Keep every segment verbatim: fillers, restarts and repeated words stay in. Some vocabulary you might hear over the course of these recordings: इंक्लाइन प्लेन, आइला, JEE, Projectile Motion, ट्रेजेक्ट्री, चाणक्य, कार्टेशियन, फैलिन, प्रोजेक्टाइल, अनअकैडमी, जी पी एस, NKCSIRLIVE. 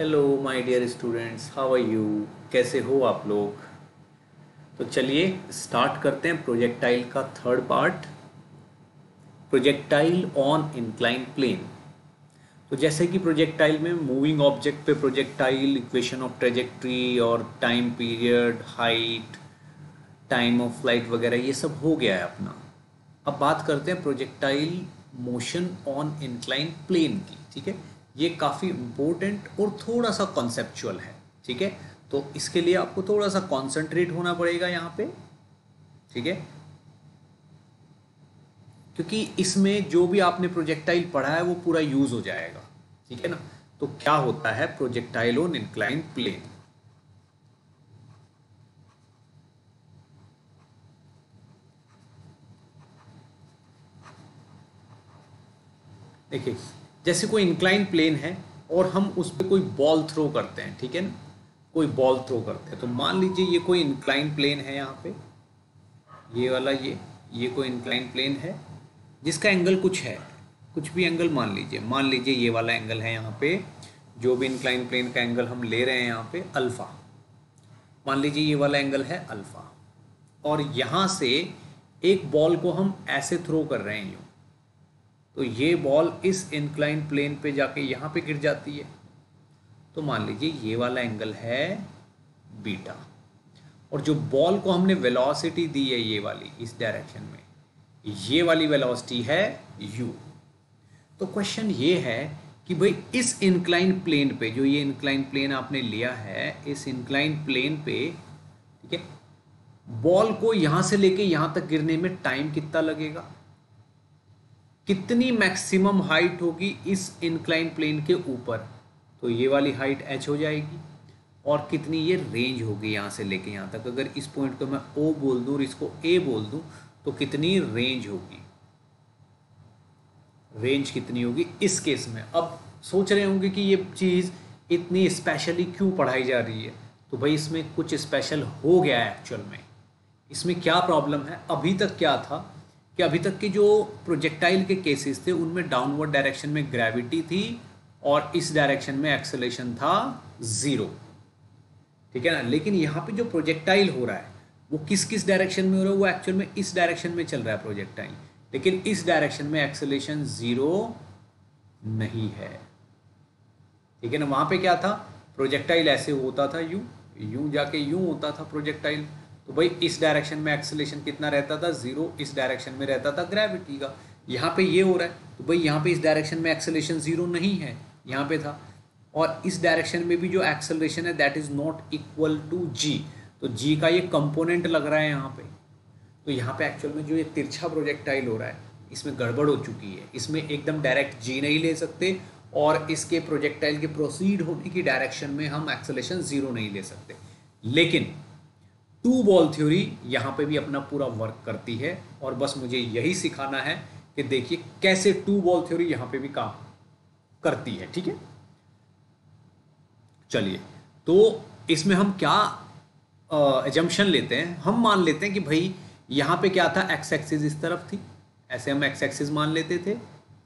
Hello my dear students, how are you? कैसे हो आप लोग? तो चलिए स्टार्ट करते हैं प्रोजेक्टाइल का third part, प्रोजेक्टाइल on इंक्लाइन प्लेन। तो जैसे कि प्रोजेक्टाइल में मूविंग ऑब्जेक्ट पे प्रोजेक्टाइल, इक्वेशन ऑफ ट्रेजेक्ट्री और time period, height, time of flight वगैरह ये सब हो गया है अपना। अब बात करते हैं प्रोजेक्टाइल motion on इंक्लाइन प्लेन की, ठीक है। ये काफ़ी इम्पोर्टेंट और थोड़ा सा कॉन्सेप्चुअल है, ठीक है। तो इसके लिए आपको थोड़ा सा कॉन्सेंट्रेट होना पड़ेगा यहाँ पे, ठीक है, क्योंकि इसमें जो भी आपने प्रोजेक्टाइल पढ़ा है वो पूरा यूज हो जाएगा, ठीक है ना। तो क्या होता है प्रोजेक्टाइल ऑन इंक्लाइन प्लेन? देखिए, जैसे कोई इंक्लाइन प्लेन है और हम उस पर कोई बॉल थ्रो करते हैं, ठीक है ना, कोई बॉल थ्रो करते हैं। तो मान लीजिए ये कोई इंक्लाइन प्लेन है, यहाँ पे ये वाला, ये ये कोई इंक्लाइन प्लेन है जिसका एंगल कुछ है, कुछ भी एंगल मान लीजिए, मान लीजिए ये वाला एंगल है यहाँ पे, जो भी इंक्लाइन प्लेन का एंगल हम ले रहे हैं यहाँ पे अल्फ़ा, मान लीजिए ये वाला एंगल है अल्फ़ा। और यहाँ से एक बॉल को हम ऐसे थ्रो कर रहे हैं यूँ, तो ये बॉल इस इंक्लाइन प्लेन पे जाके यहाँ पे गिर जाती है। तो मान लीजिए ये वाला एंगल है बीटा, और जो बॉल को हमने वेलोसिटी दी है ये वाली, इस डायरेक्शन में ये वाली वेलोसिटी है u। तो क्वेश्चन ये है कि भाई इस इंक्लाइन प्लेन पे, जो ये इंक्लाइन प्लेन आपने लिया है, इस इंक्लाइन प्लेन पे, ठीक है, बॉल को यहाँ से लेके यहाँ तक गिरने में टाइम कितना लगेगा, कितनी मैक्सिमम हाइट होगी इस इंक्लाइन प्लेन के ऊपर? तो ये वाली हाइट h हो जाएगी। और कितनी ये रेंज होगी यहाँ से लेके यहाँ तक? अगर इस पॉइंट को मैं o बोल दूँ और इसको a बोल दूँ तो कितनी रेंज होगी, रेंज कितनी होगी इस केस में? अब सोच रहे होंगे कि ये चीज़ इतनी स्पेशली क्यों पढ़ाई जा रही है। तो भाई इसमें कुछ स्पेशल हो गया है एक्चुअल में। इसमें क्या प्रॉब्लम है, अभी तक क्या था कि अभी तक के जो प्रोजेक्टाइल के केसेस थे उनमें डाउनवर्ड डायरेक्शन में ग्रेविटी थी और इस डायरेक्शन में एक्सेलेरेशन था ज़ीरो, ठीक है ना। लेकिन यहाँ पे जो प्रोजेक्टाइल हो रहा है वो किस किस डायरेक्शन में हो रहा है? वो एक्चुअल में इस डायरेक्शन में चल रहा है प्रोजेक्टाइल, लेकिन इस डायरेक्शन में एक्सेलेरेशन ज़ीरो नहीं है, ठीक है ना। वहाँ पर क्या था, प्रोजेक्टाइल ऐसे होता था यूँ, यूँ जाके यूँ होता था प्रोजेक्टाइल। तो भाई इस डायरेक्शन में एक्सेलेरेशन कितना रहता था? जीरो। इस डायरेक्शन में रहता था ग्रेविटी का। यहाँ पे ये हो रहा है तो भाई यहाँ पे इस डायरेक्शन में एक्सेलेरेशन जीरो नहीं है, यहाँ पे था। और इस डायरेक्शन में भी जो एक्सेलेरेशन है that is not equal to G, तो जी का ये कंपोनेंट लग रहा है यहाँ पे। तो यहाँ पे एक्चुअल में जो ये तिरछा प्रोजेक्टाइल हो रहा है इसमें गड़बड़ हो चुकी है। इसमें एकदम डायरेक्ट जी नहीं ले सकते और इसके प्रोजेक्टाइल के प्रोसीड होने की डायरेक्शन में हम एक्सेलेरेशन ज़ीरो नहीं ले सकते। लेकिन टू बॉल थ्योरी यहाँ पे भी अपना पूरा वर्क करती है और बस मुझे यही सिखाना है कि देखिए कैसे टू बॉल थ्योरी यहाँ पे भी काम करती है, ठीक है। चलिए, तो इसमें हम क्या एजम्पशन लेते हैं? हम मान लेते हैं कि भाई यहाँ पे क्या था, एक्स एक्सिस इस तरफ थी, ऐसे हम एक्स एक्सिस मान लेते थे,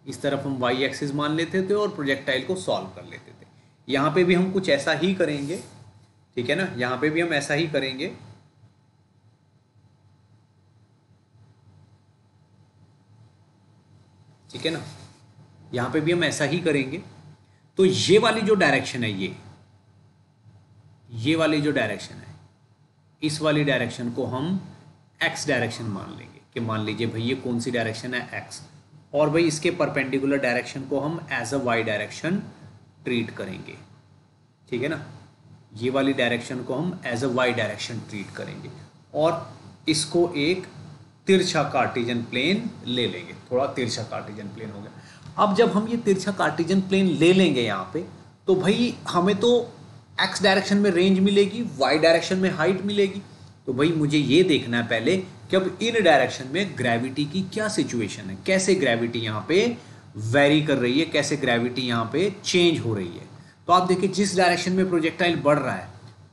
इस तरफ हम वाई एक्सिस मान लेते थे और प्रोजेक्टाइल को सॉल्व कर लेते थे। यहाँ पे भी हम कुछ ऐसा ही करेंगे, ठीक है ना, यहाँ पे भी हम ऐसा ही करेंगे। ठीक है ना, यहाँ पे भी हम ऐसा ही करेंगे। तो ये वाली जो डायरेक्शन है, ये ये वाली जो डायरेक्शन है, इस वाली डायरेक्शन को हम x डायरेक्शन मान लेंगे, कि मान लीजिए भाई ये कौन सी डायरेक्शन है, x। और भाई इसके परपेंडिकुलर डायरेक्शन को हम as a y direction treat करेंगे, ठीक है ना। ये वाली डायरेक्शन को हम as a y direction treat करेंगे और इसको एक तिरछा कार्टेशियन प्लेन ले लेंगे, थोड़ा तिरछा कार्टेशियन प्लेन हो गया। अब जब हम ये तिरछा कार्टेशियन प्लेन ले लेंगे यहाँ पे, तो भाई हमें तो x डायरेक्शन में रेंज मिलेगी, y डायरेक्शन में हाइट मिलेगी। तो भाई मुझे ये देखना है पहले कि अब इन डायरेक्शन में ग्रेविटी की क्या सिचुएशन है, कैसे ग्रेविटी यहाँ पे वेरी कर रही है, कैसे ग्रेविटी यहाँ पे चेंज हो रही है। तो आप देखिए जिस डायरेक्शन में प्रोजेक्टाइल बढ़ रहा है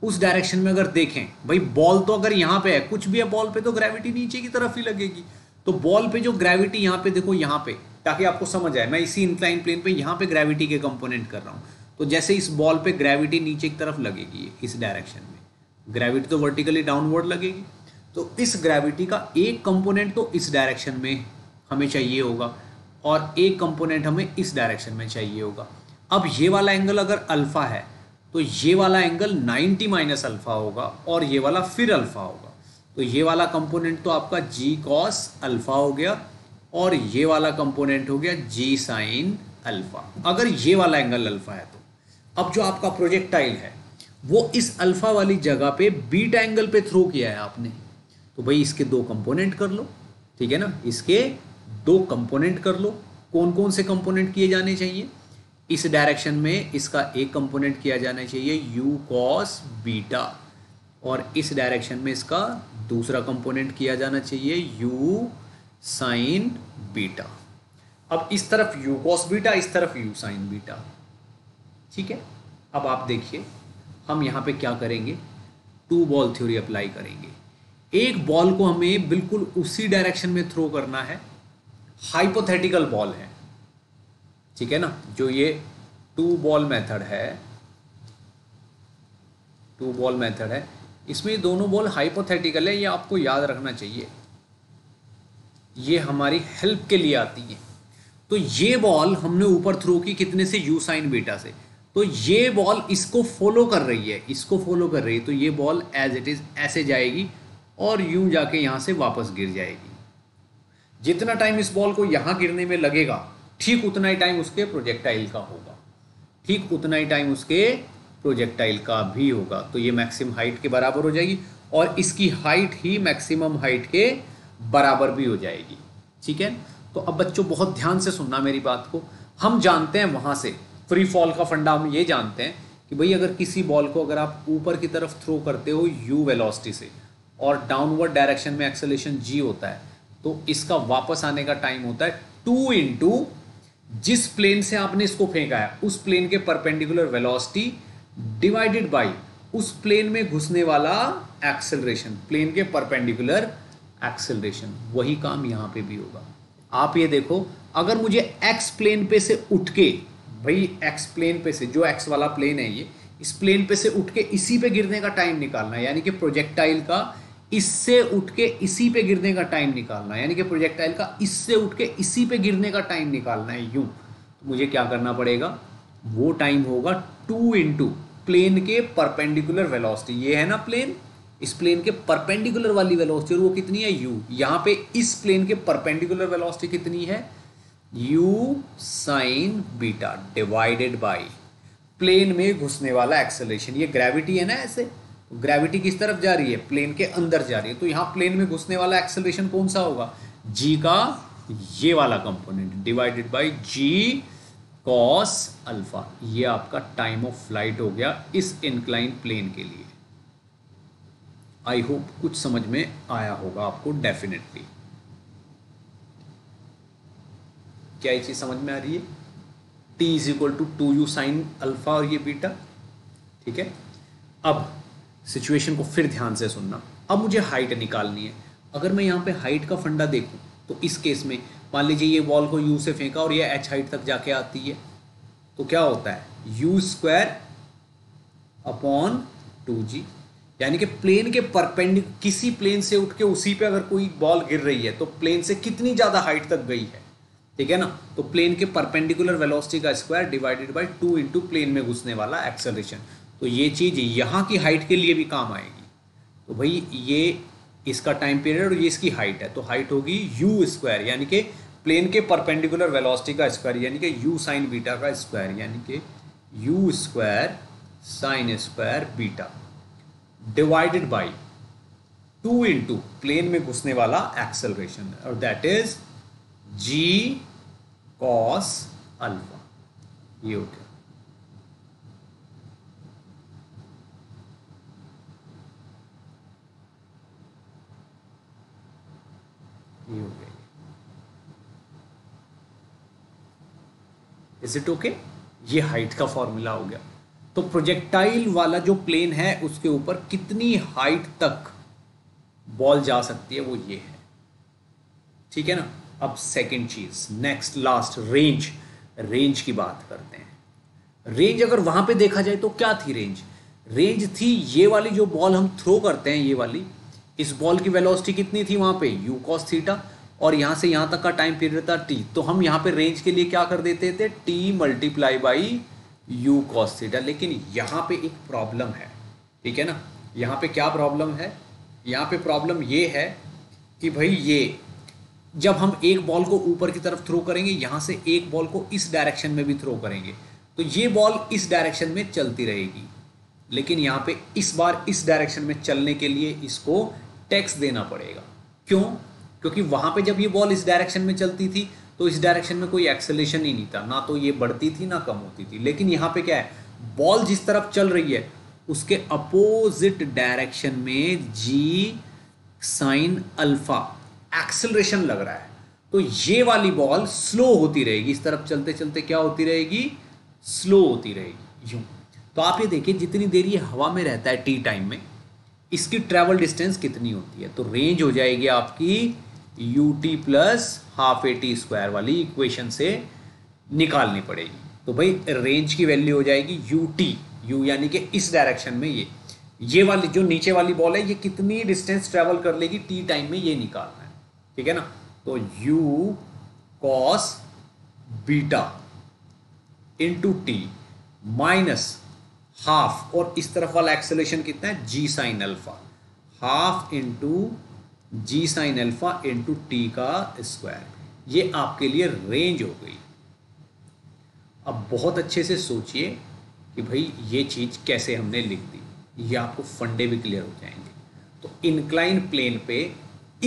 उस डायरेक्शन में अगर देखें, भाई बॉल तो अगर यहाँ पे है, कुछ भी है बॉल पे, तो ग्रेविटी नीचे की तरफ ही लगेगी। तो बॉल पे जो ग्रेविटी यहाँ पे, देखो यहाँ पे, ताकि आपको समझ आए, मैं इसी इंक्लाइन प्लेन पे यहाँ पे ग्रेविटी के कंपोनेंट कर रहा हूँ। तो जैसे इस बॉल पे ग्रेविटी नीचे की तरफ लगेगी, इस डायरेक्शन में ग्रेविटी तो वर्टिकली डाउनवर्ड लगेगी, तो इस ग्रेविटी का एक कंपोनेंट तो इस डायरेक्शन में हमें चाहिए होगा और एक कंपोनेंट हमें इस डायरेक्शन में चाहिए होगा। अब ये वाला एंगल अगर अल्फ़ा है तो ये वाला एंगल नाइन्टी माइनस अल्फ़ा होगा और ये वाला फिर अल्फ़ा होगा, तो ये वाला कंपोनेंट तो आपका जी कॉस अल्फ़ा हो गया और ये वाला कंपोनेंट हो गया जी साइन अल्फ़ा, अगर ये वाला एंगल अल्फ़ा है तो। अब जो आपका प्रोजेक्टाइल है वो इस अल्फ़ा वाली जगह पे बीटा एंगल पे थ्रो किया है आपने, तो भाई इसके दो कंपोनेंट कर लो, ठीक है ना, इसके दो कंपोनेंट कर लो। कौन कौन से कंपोनेंट किए जाने चाहिए? इस डायरेक्शन में इसका एक कंपोनेंट किया जाना चाहिए यू कॉस बीटा और इस डायरेक्शन में इसका दूसरा कंपोनेंट किया जाना चाहिए यू साइन बीटा। अब इस तरफ यू कॉस बीटा, इस तरफ यू साइन बीटा, ठीक है। अब आप देखिए हम यहाँ पे क्या करेंगे, टू बॉल थ्योरी अप्लाई करेंगे। एक बॉल को हमें बिल्कुल उसी डायरेक्शन में थ्रो करना है, हाइपोथेटिकल बॉल है, ठीक है ना, जो ये टू बॉल मेथड है, टू बॉल मेथड है, इसमें दोनों बॉल हाइपोथेटिकल है, ये आपको याद रखना चाहिए, ये हमारी हेल्प के लिए आती है। तो ये बॉल हमने ऊपर थ्रो की कितने से, यू साइन बीटा से, तो ये बॉल इसको फॉलो कर रही है, इसको फॉलो कर रही है, तो ये बॉल एज इट इज ऐसे जाएगी और यूं जाके यहाँ से वापस गिर जाएगी। जितना टाइम इस बॉल को यहाँ गिरने में लगेगा ठीक उतना ही टाइम उसके प्रोजेक्टाइल का होगा, ठीक उतना ही टाइम उसके प्रोजेक्टाइल का भी होगा। तो ये मैक्सिमम हाइट के बराबर हो जाएगी और इसकी हाइट ही मैक्सिमम हाइट के बराबर भी हो जाएगी, ठीक है। तो अब बच्चों बहुत ध्यान से सुनना मेरी बात को। हम जानते हैं वहाँ से फ्री फॉल का फंडा, हम ये जानते हैं कि भाई अगर किसी बॉल को अगर आप ऊपर की तरफ थ्रो करते हो यू वेलोसिटी से और डाउनवर्ड डायरेक्शन में एक्सेलरेशन जी होता है, तो इसका वापस आने का टाइम होता है टू इंटू जिस प्लेन से आपने इसको फेंका है उस प्लेन के परपेंडिकुलर वेलोसिटी डिवाइडेड बाय उस प्लेन में घुसने वाला एक्सेलरेशन, प्लेन के परपेंडिकुलर एक्सेलरेशन। वही काम यहाँ पे भी होगा। आप ये देखो, अगर मुझे एक्स प्लेन पे से उठ के, भाई एक्स प्लेन पे से, जो एक्स वाला प्लेन है ये, इस प्लेन पे से उठ के इसी पे गिरने का टाइम निकालना है, यानी कि प्रोजेक्टाइल का इससे उठ के इसी पे गिरने का टाइम निकालना है, यानी कि प्रोजेक्टाइल का इससे उठ के इसी पे गिरने का टाइम निकालना है यूं, तो मुझे क्या करना पड़ेगा, वो टाइम होगा टू इंटू प्लेन के परपेंडिकुलर वेलोसिटी। ये है ना प्लेन, इस प्लेन के परपेंडिकुलर वाली वेलोसिटी, और वो कितनी है यू, यहाँ पे इस प्लेन के परपेंडिकुलर वेलोसिटी कितनी है u sine beta divided by plane में घुसने वाला एक्सेलरेशन। ये ग्रेविटी है ना, ऐसे ग्रेविटी किस तरफ जा रही है, प्लेन के अंदर जा रही है, तो यहाँ प्लेन में घुसने वाला एक्सेलरेशन कौन सा होगा, जी का ये वाला component divided by G cos alpha. ये आपका टाइम ऑफ फ्लाइट हो गया इस इंक्लाइन प्लेन के लिए। आई होप कुछ समझ में आया होगा आपको डेफिनेटली। क्या ये चीज समझ में आ रही है, t is equal to two u sine alpha और ये बीटा, ठीक है। अब सिचुएशन को फिर ध्यान से सुनना। अब मुझे हाइट निकालनी है, अगर मैं यहाँ पे हाइट का फंडा देखूँ तो इस केस में मान लीजिए ये बॉल को यू से फेंका और ये एच हाइट तक जाके आती है, तो क्या होता है u square upon two g, यानी कि प्लेन के परपेंडिक किसी प्लेन से उठ के उसी पे अगर कोई बॉल गिर रही है तो प्लेन से कितनी ज़्यादा हाइट तक गई है, ठीक है ना, तो प्लेन के परपेंडिकुलर वेलोसिटी का square divided by two into plane में घुसने वाला एक्सेलरेशन। तो ये चीज़ यहाँ की हाइट के लिए भी काम आएगी। तो भाई ये इसका टाइम पीरियड और ये इसकी हाइट है, तो हाइट होगी यू स्क्वायर यानी कि प्लेन के परपेंडिकुलर वेलोसिटी का स्क्वायर, यानी कि यू साइन बीटा का स्क्वायर, यानी कि u square sine square beta divided by two into plane में घुसने वाला एक्सेलरेशन और that is g cos alpha. ये हो गया। Is it okay? ये हाइट का फॉर्मूला हो गया। तो प्रोजेक्टाइल वाला जो प्लेन है उसके ऊपर कितनी हाइट तक बॉल जा सकती है वो ये है, ठीक है ना। अब सेकंड चीज, नेक्स्ट लास्ट रेंज, रेंज की बात करते हैं। रेंज अगर वहां पे देखा जाए तो क्या थी रेंज? रेंज थी ये वाली जो बॉल हम थ्रो करते हैं, ये वाली, इस बॉल की वेलोसिटी कितनी थी वहां पे, यू कॉस थीटा, और यहाँ से यहाँ तक का टाइम पीरियड था टी। तो हम यहाँ पे रेंज के लिए क्या कर देते थे, t multiply by u cos theta. लेकिन यहाँ पे एक प्रॉब्लम है, ठीक है ना, यहाँ पे क्या प्रॉब्लम है, यहाँ पे प्रॉब्लम ये है कि भाई ये जब हम एक बॉल को ऊपर की तरफ थ्रो करेंगे, यहाँ से एक बॉल को इस डायरेक्शन में भी थ्रो करेंगे, तो ये बॉल इस डायरेक्शन में चलती रहेगी। लेकिन यहाँ पे इस बार इस डायरेक्शन में चलने के लिए इसको टैक्स देना पड़ेगा। क्यों? क्योंकि वहाँ पे जब ये बॉल इस डायरेक्शन में चलती थी तो इस डायरेक्शन में कोई एक्सेलेरेशन ही नहीं था, ना तो ये बढ़ती थी ना कम होती थी। लेकिन यहाँ पे क्या है, बॉल जिस तरफ चल रही है उसके अपोजिट डायरेक्शन में जी साइन अल्फा एक्सेलरेशन लग रहा है, तो ये वाली बॉल स्लो होती रहेगी, इस तरफ चलते चलते क्या होती रहेगी, स्लो होती रहेगी, यूँ। तो आप ये देखिए जितनी देर ये हवा में रहता है टी टाइम में, इसकी ट्रैवल डिस्टेंस कितनी होती है, तो रेंज हो जाएगी आपकी u t plus half a t square वाली इक्वेशन से निकालनी पड़ेगी। तो भाई रेंज की वैल्यू हो जाएगी यू टी, यू यानी कि इस डायरेक्शन में ये ये वाली जो नीचे वाली बॉल है ये कितनी डिस्टेंस ट्रेवल कर लेगी टी टाइम में, ये निकालना है, ठीक है ना। तो u cos beta into t minus half, और इस तरफ वाला एक्सेलेरेशन कितना है, g sine alpha, half into g sine alpha into t का स्क्वायर, ये आपके लिए रेंज हो गई। अब बहुत अच्छे से सोचिए कि भाई ये चीज़ कैसे हमने लिख दी, ये आपको फंडे भी क्लियर हो जाएंगे। तो इंक्लाइन प्लेन पे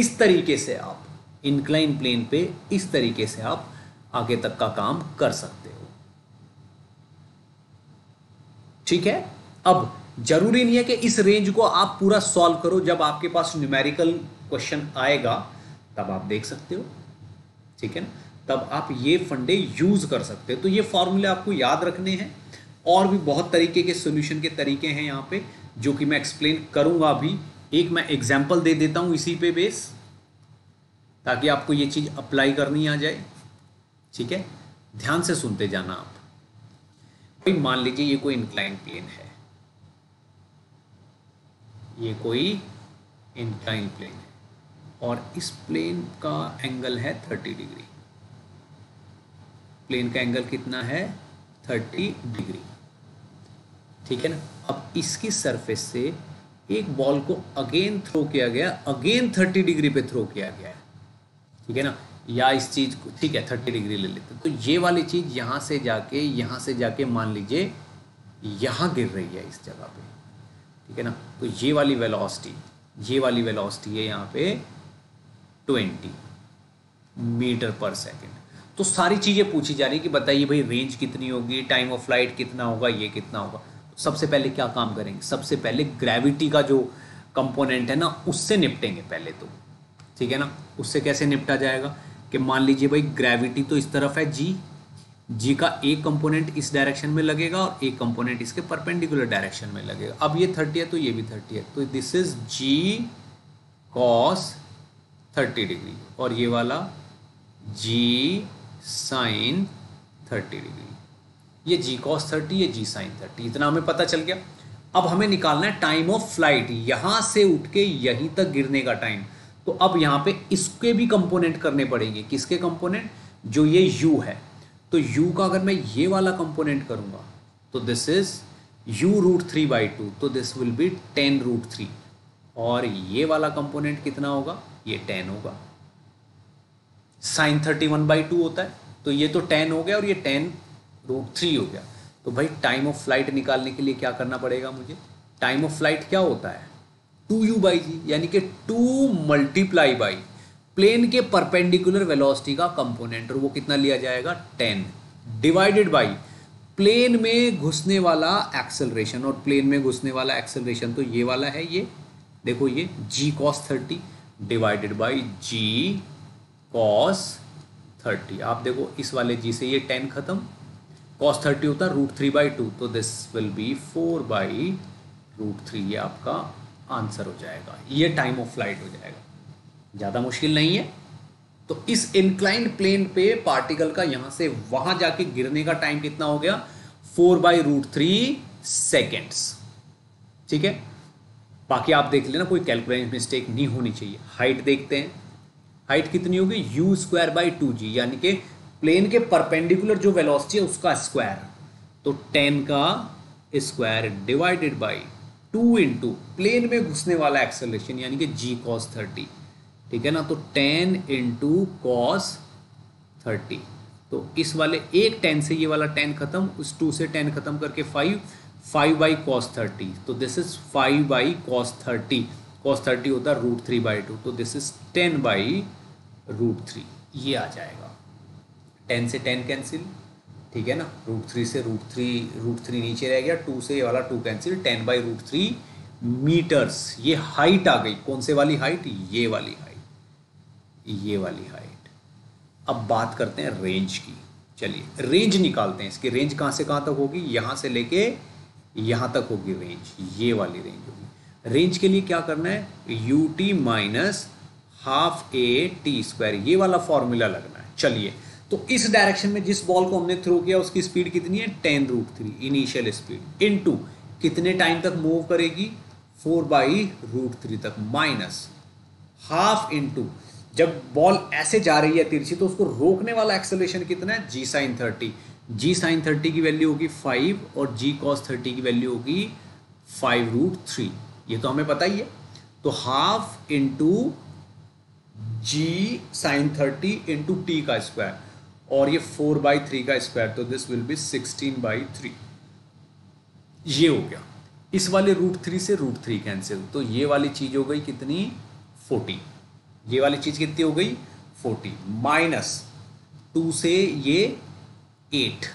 इस तरीके से आप इंक्लाइन प्लेन पे इस तरीके से आप आगे तक का काम कर सकते हो, ठीक है। अब जरूरी नहीं है कि इस रेंज को आप पूरा सॉल्व करो, जब आपके पास न्यूमेरिकल क्वेश्चन आएगा तब आप देख सकते हो, ठीक है ना, तब आप ये फंडे यूज कर सकते हो। तो ये फॉर्मूले आपको याद रखने हैं, और भी बहुत तरीके के सॉल्यूशन के तरीके हैं यहाँ पे, जो कि मैं एक्सप्लेन करूँगा अभी। एक मैं एग्जाम्पल दे देता हूँ इसी पे बेस, ताकि आपको ये चीज़ अप्लाई करनी आ जाए, ठीक है। ध्यान से सुनते जाना आप। भाई मान लीजिए ये कोई इंक्लाइन प्लेन है, ये कोई इंक्लाइन प्लेन है, और इस प्लेन का एंगल है थर्टी डिग्री। प्लेन का एंगल कितना है, थर्टी डिग्री, ठीक है ना। अब इसकी सरफेस से एक बॉल को अगेन थ्रो किया गया, अगेन थर्टी डिग्री पे थ्रो किया गया है, ठीक है ना, या इस चीज को, ठीक है, थर्टी डिग्री ले लेते हैं। तो ये वाली चीज यहाँ से जाके यहाँ से जाके मान लीजिए यहाँ गिर रही है इस जगह पे, ठीक है ना। तो ये वाली वेलोसिटी ये वाली वेलोसिटी है यहाँ पे ट्वेंटी मीटर पर सेकेंड। तो सारी चीज़ें पूछी जा रही है कि बताइए भाई रेंज कितनी होगी, टाइम ऑफ फ्लाइट कितना होगा, ये कितना होगा। सबसे पहले क्या काम करेंगे, सबसे पहले ग्रेविटी का जो कंपोनेंट है ना उससे निपटेंगे पहले, तो ठीक है ना। उससे कैसे निपटा जाएगा कि मान लीजिए भाई ग्रेविटी तो इस तरफ है जी, जी का एक कंपोनेंट इस डायरेक्शन में लगेगा और एक कंपोनेंट इसके परपेंडिकुलर डायरेक्शन में लगेगा। अब ये थर्टी है तो ये भी थर्टी है, तो this is g cos thirty degree, और ये वाला जी साइन थर्टी डिग्री, ये जी कॉस थर्टी, ये जी साइन थर्टी। इतना हमें पता चल गया। अब हमें निकालना है टाइम ऑफ फ्लाइट, यहाँ से उठ के यहीं तक गिरने का टाइम। तो अब यहाँ पे इसके भी कंपोनेंट करने पड़ेंगे, किसके कंपोनेंट, जो ये u है। तो u का अगर मैं ये वाला कंपोनेंट करूँगा तो this is u root three by two, तो this will be ten root three, और ये वाला कंपोनेंट कितना होगा, ये टेन होगा। Sine thirty one by two होता है, तो ये तो टेन हो गया और ये टेन रूट थ्री हो गया। तो भाई टाइम ऑफ फ्लाइट निकालने के लिए क्या करना पड़ेगा मुझे, टाइम ऑफ फ्लाइट क्या होता है, टू यू बाई जी, यानी कि टू मल्टीप्लाई बाई प्लेन के परपेंडिकुलर वेलोसिटी का कंपोनेंट, और वो कितना लिया जाएगा, टेन, डिवाइडेड बाई प्लेन में घुसने वाला एक्सेलरेशन, और प्लेन में घुसने वाला एक्सेलरेशन तो ये वाला है, ये देखो, ये g cos thirty divided by g cos thirty. आप देखो इस वाले जी से ये टेन खत्म, कॉस थर्टी होता है रूट थ्री बाई टू, तो this will be four by root three, ये आपका आंसर हो जाएगा। ये टाइम ऑफ फ्लाइट हो जाएगा, ज़्यादा मुश्किल नहीं है। तो इस इंक्लाइंड प्लेन पे पार्टिकल का यहाँ से वहाँ जाके गिरने का टाइम कितना हो गया, four by root three seconds. ठीक है, बाकी आप देख लेना, कोई कैलकुलेशन मिस्टेक नहीं होनी चाहिए। हाइट देखते हैं, हाइट कितनी होगी, u square by two g, यानी कि प्लेन के परपेंडिकुलर जो वेलोसिटी है उसका स्क्वायर, तो टेन का square divided by two into plane में घुसने वाला एक्सेलरेशन यानी कि जी कॉस थर्टी। ठीक है ना, तो टेन इंटू कॉस थर्टी, तो इस वाले एक टेन से ये वाला टेन खत्म, उस टू से टेन खत्म करके five, five by cos thirty, तो this is five by cos thirty, cos thirty होता है रूट थ्री बाई टू, तो this is ten by root three, ये आ जाएगा। टेन से टेन कैंसिल, ठीक है ना, रूट थ्री से रूट थ्री रूट थ्री नीचे रह गया, टू से ये वाला two cancel, ten by root three meters. ये हाइट आ गई, कौन से वाली हाइट, ये वाली हाइट, ये वाली हाइट। अब बात करते हैं रेंज की। चलिए रेंज निकालते हैं, इसकी रेंज कहाँ से कहाँ तक होगी, यहाँ से लेके यहाँ तक होगी रेंज, ये वाली रेंज होगी। रेंज के लिए क्या करना है, u t minus half a t square, ये वाला फॉर्मूला लगना है। चलिए, तो इस डायरेक्शन में जिस बॉल को हमने थ्रो किया उसकी स्पीड कितनी है, ten root three initial speed, into कितने टाइम तक मूव करेगी, फोर बाई रूट थ्री तक, माइनस हाफ इन टू, जब बॉल ऐसे जा रही है तिरछी तो उसको रोकने वाला एक्सेलरेशन कितना है, g sine thirty, g sine thirty की वैल्यू होगी फाइव और जी कॉस थर्टी की वैल्यू होगी फाइव रूट थ्री, ये तो हमें पता ही है। तो half into g sine thirty into t का स्क्वायर और ये फोर बाई थ्री का स्क्वायर, तो this will be sixteen by three, ये हो गया। इस वाले रूट थ्री से रूट थ्री कैंसिल, तो ये वाली चीज हो गई कितनी, फोर्टी, ये वाली चीज कितनी हो गई, फोर्टी, माइनस टू से ये एट,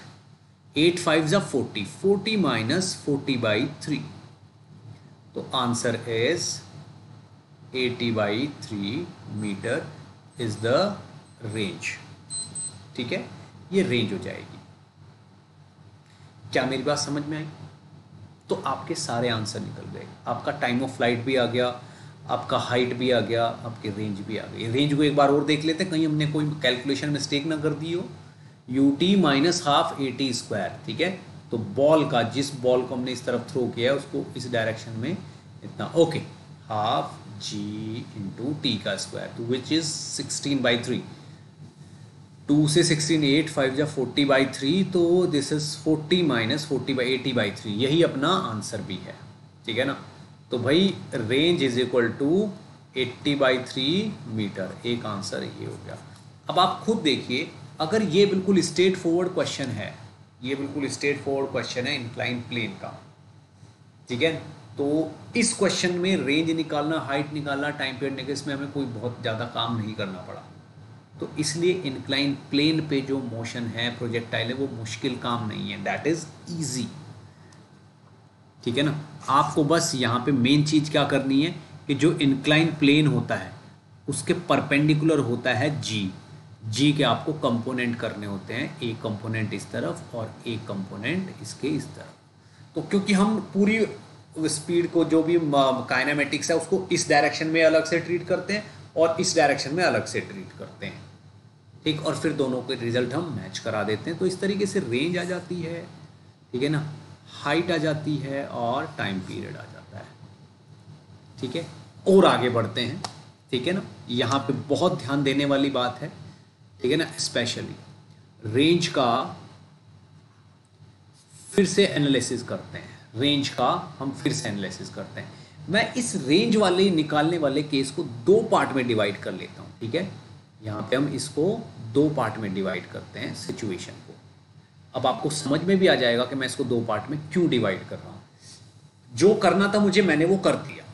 एट फाइव जा forty, forty minus forty by three, तो answer is eighty by three meter is the range. ठीक है, ये रेंज हो जाएगी। क्या मेरी बात समझ में आई? तो आपके सारे आंसर निकल गए, आपका टाइम ऑफ फ्लाइट भी आ गया, आपका हाइट भी आ गया, आपकी रेंज भी आ गई। रेंज को एक बार और देख लेते हैं, कहीं हमने कोई कैलकुलेशन मिस्टेक ना कर दी हो। U t minus half a t square, ठीक है, तो बॉल का, जिस बॉल को हमने इस तरफ थ्रो किया है उसको इस डायरेक्शन में इतना, okay, half g into t का स्क्वायर, तो which is sixteen by three, two से सिक्सटीन, एट फाइव जा फोर्टी बाई थ्री, तो this is forty minus forty by eighty by three, यही अपना आंसर भी है। ठीक है ना, तो भाई range is equal to eighty by three meter, एक आंसर ये हो गया। अब आप खुद देखिए, अगर ये बिल्कुल स्ट्रेट फॉरवर्ड क्वेश्चन है, ये बिल्कुल स्ट्रेट फॉरवर्ड क्वेश्चन है इंक्लाइन प्लेन का, ठीक है, तो इस क्वेश्चन में रेंज निकालना, हाइट निकालना, टाइम पीरियड निकालना, इसमें हमें कोई बहुत ज़्यादा काम नहीं करना पड़ा। तो इसलिए इंक्लाइन प्लेन पे जो मोशन है, प्रोजेक्टाइल है, वो मुश्किल काम नहीं है, दैट इज इजी। ठीक है ना, आपको बस यहाँ पे मेन चीज़ क्या करनी है कि जो इंक्लाइन प्लेन होता है उसके परपेंडिकुलर होता है जी, जी के आपको कंपोनेंट करने होते हैं, एक कंपोनेंट इस तरफ और एक कंपोनेंट इसके इस तरफ। तो क्योंकि हम पूरी स्पीड को, जो भी काइनेमेटिक्स है उसको इस डायरेक्शन में अलग से ट्रीट करते हैं और इस डायरेक्शन में अलग से ट्रीट करते हैं, ठीक, और फिर दोनों के रिजल्ट हम मैच करा देते हैं। तो इस तरीके से रेंज आ जाती है, ठीक है ना, हाइट आ जाती है और टाइम पीरियड आ जाता है। ठीक है, और आगे बढ़ते हैं। ठीक है ना, यहाँ पे बहुत ध्यान देने वाली बात है, ठीक है ना, स्पेशली रेंज का फिर से एनालिसिस करते हैं, रेंज का हम फिर से एनालिसिस करते हैं। मैं इस रेंज वाले निकालने वाले केस को दो पार्ट में डिवाइड कर लेता हूँ। ठीक है, यहाँ पे हम इसको दो पार्ट में डिवाइड करते हैं सिचुएशन को। अब आपको समझ में भी आ जाएगा कि मैं इसको दो पार्ट में क्यों डिवाइड कर रहा हूँ। जो करना था मुझे, मैंने वो कर दिया,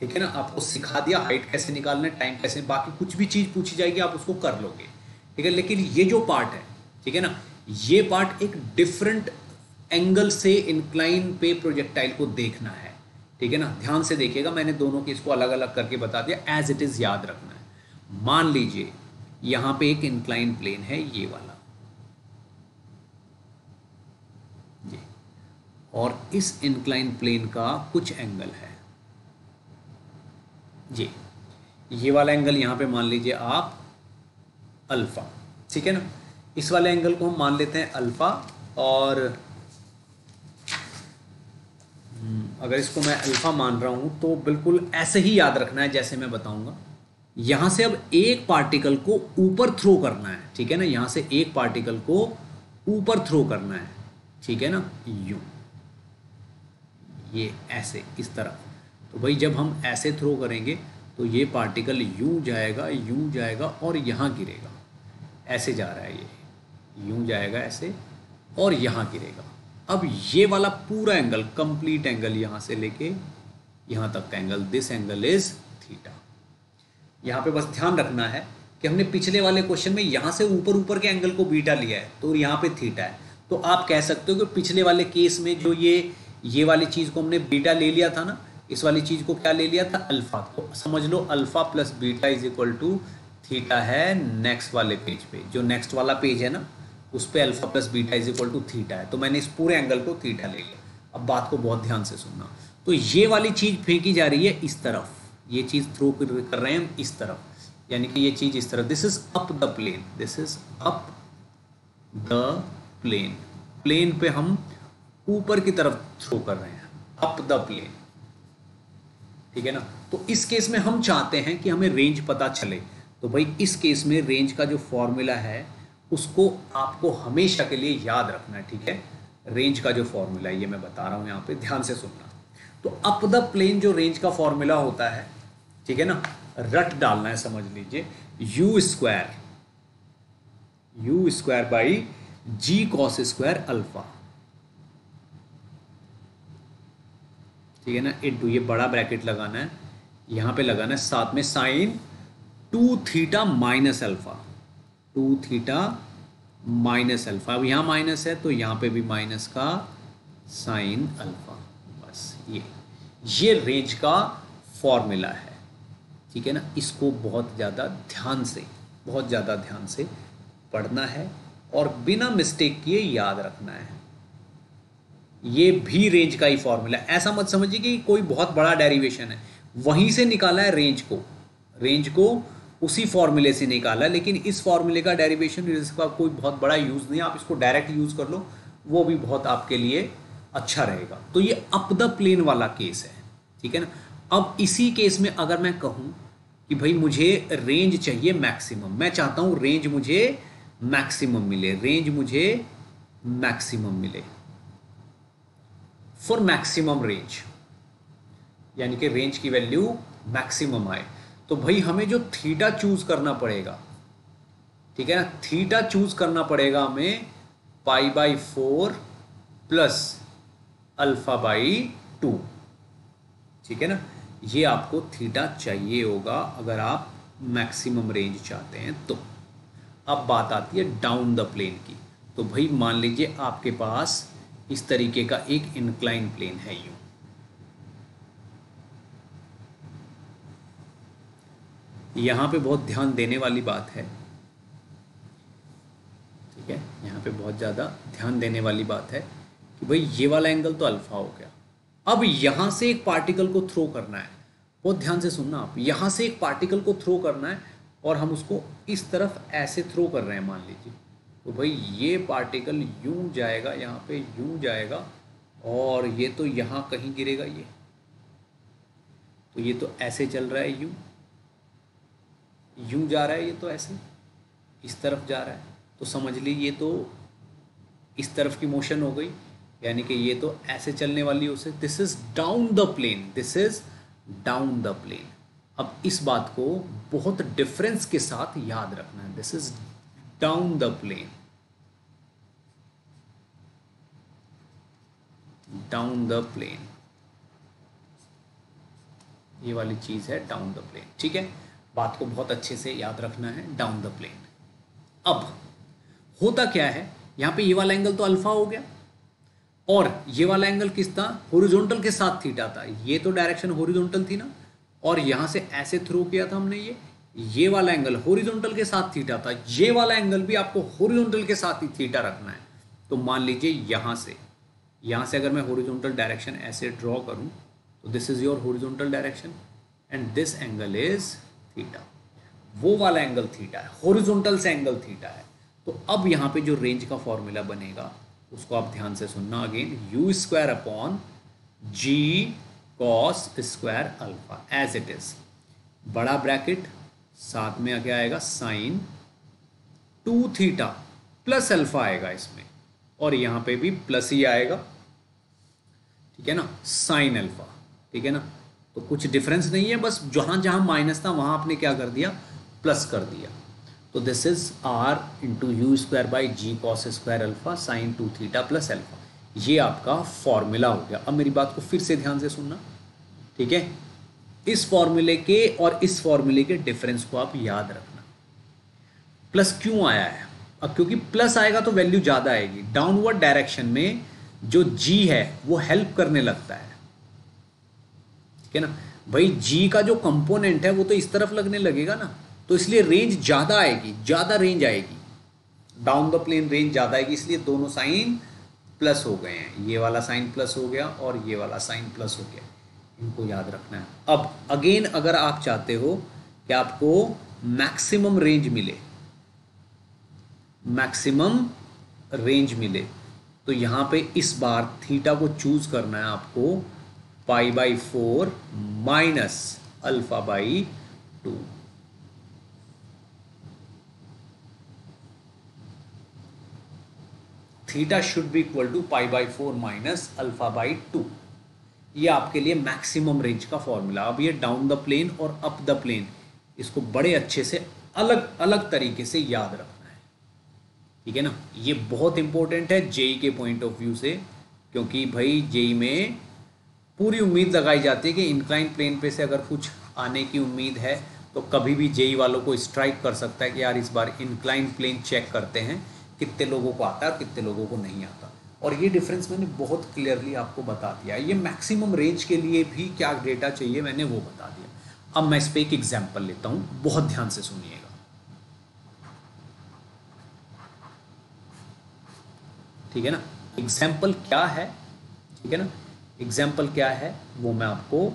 ठीक है ना, आपको सिखा दिया हाइट कैसे निकालना, टाइम कैसे, बाकी कुछ भी चीज़ पूछी जाएगी आप उसको कर लोगे, ठीक है। लेकिन ये जो पार्ट है, ठीक है ना, ये पार्ट एक डिफरेंट एंगल से इंक्लाइन पे प्रोजेक्टाइल को देखना है, ठीक है ना, ध्यान से देखिएगा, मैंने दोनों के इसको अलग अलग करके बता दिया, एज इट इज याद रखना है। मान लीजिए यहाँ पे एक इंक्लाइन प्लेन है, ये वाला ये, और इस इंक्लाइन प्लेन का कुछ एंगल है ये, ये वाला एंगल यहाँ पे मान लीजिए आप अल्फा, ठीक है ना, इस वाले एंगल को हम मान लेते हैं अल्फा और अगर इसको मैं अल्फ़ा मान रहा हूँ तो बिल्कुल ऐसे ही याद रखना है जैसे मैं बताऊँगा। यहाँ से अब एक पार्टिकल को ऊपर थ्रो करना है, ठीक है ना, यहाँ से एक पार्टिकल को ऊपर थ्रो करना है, ठीक है ना, यूं, ये ऐसे इस तरफ। तो भाई जब हम ऐसे थ्रो करेंगे तो ये पार्टिकल यूं जाएगा, यूं जाएगा और यहाँ गिरेगा, ऐसे जा रहा है, ये यूं जाएगा ऐसे और यहाँ गिरेगा। अब ये वाला पूरा एंगल, कंप्लीट एंगल, यहाँ से लेके यहाँ तक का angle, this angle is theta. यहाँ पे बस ध्यान रखना है कि हमने पिछले वाले क्वेश्चन में यहाँ से ऊपर ऊपर के एंगल को बीटा लिया है तो यहाँ पे थीटा है। तो आप कह सकते हो कि पिछले वाले केस में जो ये ये वाली चीज़ को हमने बीटा ले लिया था ना, इस वाली चीज़ को क्या ले लिया था, अल्फा। तो समझ लो alpha plus beta is equal to theta है नेक्स्ट वाले पेज पे, जो नेक्स्ट वाला पेज है ना उस पर alpha plus beta is equal to theta है। तो मैंने इस पूरे एंगल को थीटा ले लिया। अब बात को बहुत ध्यान से सुनना, तो ये वाली चीज़ फेंकी जा रही है इस तरफ, ये चीज़ थ्रो कर रहे हैं हम इस तरफ, यानी कि ये चीज़ इस तरफ, this is up the plane, this is up the plane, plane पे हम ऊपर की तरफ थ्रो कर रहे हैं, अप द प्लेन, ठीक है ना। तो इस केस में हम चाहते हैं कि हमें रेंज पता चले, तो भाई इस केस में रेंज का जो फॉर्मूला है उसको आपको हमेशा के लिए याद रखना है, ठीक है। रेंज का जो फॉर्मूला है ये मैं बता रहा हूँ, यहाँ पे ध्यान से सुनना। तो अप द प्लेन जो रेंज का फॉर्मूला होता है, ठीक है ना, रट डालना है, समझ लीजिए, u square, u square by g cos square alpha, ठीक है ना, इंटू, ये बड़ा ब्रैकेट लगाना है, यहाँ पे लगाना है, साथ में sine two theta minus alpha, two theta minus alpha. अब यहाँ माइनस है तो यहाँ पे भी माइनस का साइन अल्फा, बस ये ये रेंज का फॉर्मूला है, ठीक है ना। इसको बहुत ज़्यादा ध्यान से, बहुत ज़्यादा ध्यान से पढ़ना है और बिना मिस्टेक किए याद रखना है। ये भी रेंज का ही फॉर्मूला, ऐसा मत समझिए कि कोई बहुत बड़ा डेरिवेशन है, वहीं से निकाला है रेंज को, रेंज को उसी फॉर्मूले से निकाला, लेकिन इस फॉर्मूले का डेरिवेशन, इसका कोई बहुत बड़ा यूज़ नहीं है, आप इसको डायरेक्ट यूज़ कर लो, वो भी बहुत आपके लिए अच्छा रहेगा। तो ये अप द प्लेन वाला केस है, ठीक है ना। अब इसी केस में अगर मैं कहूँ कि भाई मुझे रेंज चाहिए मैक्सिमम, मैं चाहता हूँ रेंज मुझे मैक्सिमम मिले, रेंज मुझे मैक्सिमम मिले, फॉर मैक्सिमम रेंज, यानी कि रेंज की वैल्यू मैक्सिमम आए, तो भाई हमें जो थीटा चूज करना पड़ेगा, ठीक है ना, थीटा चूज करना पड़ेगा हमें pi by four plus alpha by two, ठीक है ना। ये आपको थीटा चाहिए होगा अगर आप मैक्सिमम रेंज चाहते हैं। तो अब बात आती है डाउन द प्लेन की। तो भाई मान लीजिए आपके पास इस तरीके का एक इंक्लाइन प्लेन है, यूं यहाँ पे बहुत ध्यान देने वाली बात है, ठीक है, यहाँ पे बहुत ज़्यादा ध्यान देने वाली बात है कि भाई ये वाला एंगल तो अल्फा हो गया। अब यहाँ से एक पार्टिकल को थ्रो करना है, बहुत ध्यान से सुनना आप, यहाँ से एक पार्टिकल को थ्रो करना है और हम उसको इस तरफ ऐसे थ्रो कर रहे हैं मान लीजिए, तो भाई ये पार्टिकल यूं जाएगा, यहाँ पे यूं जाएगा और ये तो यहाँ कहीं गिरेगा, ये तो ये तो ऐसे चल रहा है, यूं यूं जा रहा है, ये तो ऐसे इस तरफ जा रहा है, तो समझ ली ये तो इस तरफ की मोशन हो गई, यानी कि ये तो ऐसे चलने वाली उसे, this is down the plane, this is down the plane. अब इस बात को बहुत डिफरेंस के साथ याद रखना है, this is down the plane, down the plane, ये वाली चीज़ है डाउन द प्लेन, ठीक है, बात को बहुत अच्छे से याद रखना है, डाउन द प्लेन। अब होता क्या है, यहाँ पे ये वाला एंगल तो अल्फा हो गया और ये वाला एंगल किस था, हॉरिजॉन्टल के साथ थीटा था, ये तो डायरेक्शन हॉरिजॉन्टल थी ना, और यहाँ से ऐसे थ्रो किया था हमने, ये ये वाला एंगल हॉरिजॉन्टल के साथ थीटा था, ये वाला एंगल भी आपको हॉरिजॉन्टल के साथ ही थीटा रखना है। तो मान लीजिए यहाँ से, यहाँ से अगर मैं हॉरिजॉन्टल डायरेक्शन ऐसे ड्रॉ करूँ तो this is your horizontal direction and this angle is theta, वो वाला एंगल थीटा है, हॉरिजॉन्टल से एंगल थीटा है। तो अब यहाँ पे जो रेंज का फॉर्मूला बनेगा उसको आप ध्यान से सुनना, again u square upon g cos square alpha as it is, बड़ा ब्रैकेट साथ में क्या आएगा sine two theta plus alpha आएगा इसमें, और यहाँ पे भी प्लस ही आएगा, ठीक है ना, साइन अल्फा, ठीक है ना। तो कुछ डिफरेंस नहीं है, बस जहाँ जहाँ माइनस था वहाँ आपने क्या कर दिया प्लस कर दिया। तो this is r into u square by g cos square alpha sine two theta plus alpha, ये आपका फॉर्मूला हो गया। अब मेरी बात को फिर से ध्यान से सुनना, ठीक है, इस फॉर्मूले के और इस फॉर्मूले के डिफरेंस को आप याद रखना। प्लस क्यों आया है? अब क्योंकि प्लस आएगा तो वैल्यू ज़्यादा आएगी। डाउनवर्ड डायरेक्शन में जो जी है वो हेल्प करने लगता है, ठीक है ना भाई, जी का जो कंपोनेंट है वो तो इस तरफ लगने लगेगा ना, तो इसलिए रेंज ज़्यादा आएगी, ज़्यादा रेंज आएगी, डाउन द प्लेन रेंज ज़्यादा आएगी, इसलिए दोनों साइन प्लस हो गए हैं, ये वाला साइन प्लस हो गया और ये वाला साइन प्लस हो गया, इनको याद रखना है। अब अगेन अगर आप चाहते हो कि आपको मैक्सिमम रेंज मिले, मैक्सिमम रेंज मिले, तो यहाँ पे इस बार थीटा को चूज करना है आपको pi by four minus alpha by two, theta should be equal to pi by four minus alpha by two, ये आपके लिए मैक्सिमम रेंज का फॉर्मूला। अब ये डाउन द प्लेन और अप द प्लेन इसको बड़े अच्छे से अलग अलग तरीके से याद रखना है, ठीक है ना, ये बहुत इंपॉर्टेंट है जेई के पॉइंट ऑफ व्यू से, क्योंकि भाई जेई में पूरी उम्मीद लगाई जाती है कि इंक्लाइन प्लेन पे से अगर कुछ आने की उम्मीद है तो कभी भी जेई वालों को स्ट्राइक कर सकता है कि यार इस बार इंक्लाइन प्लेन चेक करते हैं कितने लोगों को आता है और कितने लोगों को नहीं आता, और ये डिफरेंस मैंने बहुत क्लियरली आपको बता दिया। ये मैक्सिमम रेंज के लिए भी क्या डेटा चाहिए मैंने वो बता दिया। अब मैं इस पर एक एग्जाम्पल लेता हूँ, बहुत ध्यान से सुनिएगा। ठीक है ना, एग्जाम्पल क्या है, ठीक है ना, एग्जाम्पल क्या है वो मैं आपको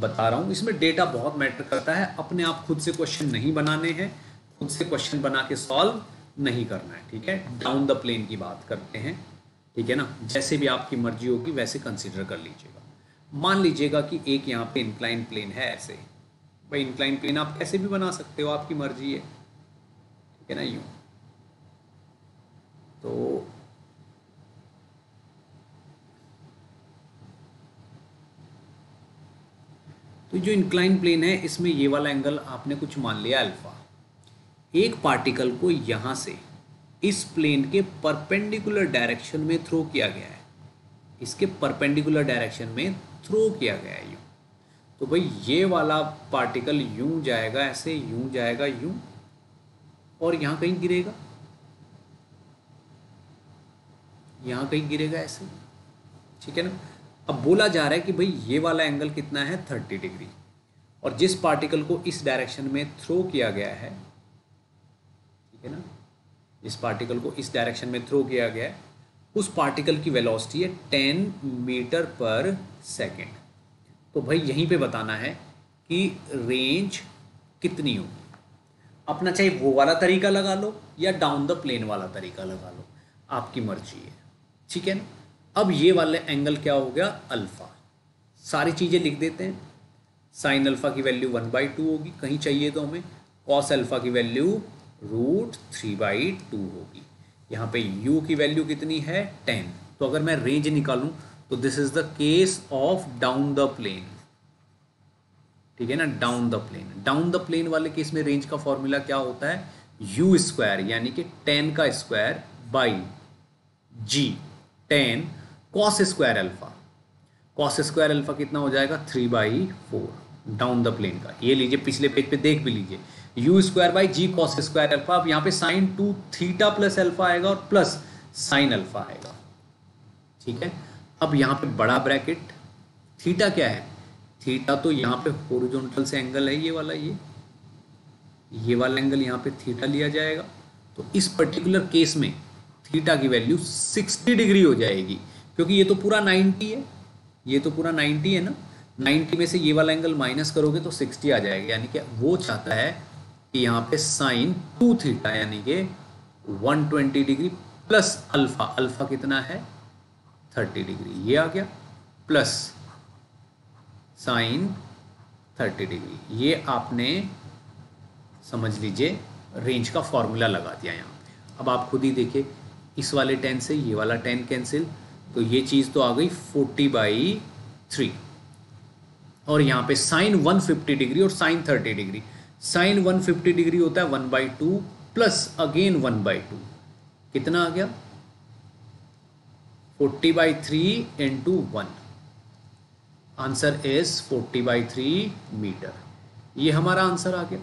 बता रहा हूँ। इसमें डेटा बहुत मैटर करता है, अपने आप खुद से क्वेश्चन नहीं बनाने हैं, खुद से क्वेश्चन बना के सॉल्व नहीं करना है, ठीक है। डाउन द प्लेन की बात करते हैं, ठीक है ना, जैसे भी आपकी मर्जी होगी वैसे कंसीडर कर लीजिएगा। मान लीजिएगा कि एक यहाँ पे इंक्लाइन प्लेन है, ऐसे भाई इंक्लाइन प्लेन आप कैसे भी बना सकते हो, आपकी मर्जी है, ठीक है ना, यूं तो तो जो इंक्लाइन प्लेन है इसमें ये वाला एंगल आपने कुछ मान लिया अल्फा। एक पार्टिकल को यहाँ से इस प्लेन के परपेंडिकुलर डायरेक्शन में थ्रो किया गया है, इसके परपेंडिकुलर डायरेक्शन में थ्रो किया गया है यूँ, तो भाई ये वाला पार्टिकल यूँ जाएगा, ऐसे यूँ जाएगा, यूँ, और यहाँ कहीं गिरेगा, यहाँ कहीं गिरेगा ऐसे, ठीक है ना। अब बोला जा रहा है कि भाई ये वाला एंगल कितना है तीस डिग्री, और जिस पार्टिकल को इस डायरेक्शन में थ्रो किया गया है, ठीक है ना, इस पार्टिकल को इस डायरेक्शन में थ्रो किया गया है, उस पार्टिकल की वेलोसिटी है दस मीटर पर सेकेंड। तो भाई यहीं पे बताना है कि रेंज कितनी होगी। अपना चाहे वो वाला तरीका लगा लो या डाउन द प्लेन वाला तरीका लगा लो, आपकी मर्जी है, ठीक है ना। अब ये वाले एंगल क्या हो गया अल्फ़ा, सारी चीज़ें लिख देते हैं। साइन अल्फ़ा की वैल्यू वन बाई टू होगी, कहीं चाहिए तो हमें कॉस अल्फ़ा की value root three by two होगी। यहाँ पे u की वैल्यू कितनी है टेन। तो अगर मैं रेंज निकालूँ तो this is the case of down the plane, ठीक है ना, down the plane. Down the plane वाले केस में रेंज का फॉर्मूला क्या होता है u स्क्वायर यानी कि टेन का square by g ten cos square alpha. Cos square alpha कितना हो जाएगा three by four down the plane का। ये लीजिए पिछले पेज पे देख भी लीजिए u square by g cos square alpha. अब यहाँ पे sine two theta plus alpha आएगा और प्लस साइन अल्फा आएगा, ठीक है। अब यहाँ पे बड़ा ब्रैकेट थीटा क्या है, थीटा तो यहाँ पे हॉरिजॉन्टल से एंगल है, ये वाला ये ये वाला एंगल यहाँ पे थीटा लिया जाएगा। तो इस पर्टिकुलर केस में थीटा की वैल्यू सिक्सटी डिग्री हो जाएगी, क्योंकि ये तो पूरा नाइन्टी है, ये तो पूरा नाइन्टी है ना। नाइन्टी में से ये वाला एंगल माइनस करोगे तो सिक्सटी आ जाएगा, यानी कि वो चाहता है कि यहाँ पे साइन टू थीटा यानी कि एक सौ बीस डिग्री प्लस अल्फा, अल्फा कितना है तीस डिग्री, ये आ गया, प्लस साइन थर्टी डिग्री। ये आपने समझ लीजिए रेंज का फॉर्मूला लगा दिया यहाँ पे। अब आप खुद ही देखिए, इस वाले टेन से ये वाला टेन कैंसिल, तो ये चीज़ तो आ गई फोर्टी बाई थ्री। और यहाँ पे साइन वन फिफ्टी डिग्री और sine thirty degree, sine one fifty degree होता है one by two plus again one by two, कितना आ गया forty by three into one. Answer is forty by three metre. ये हमारा आंसर आ गया,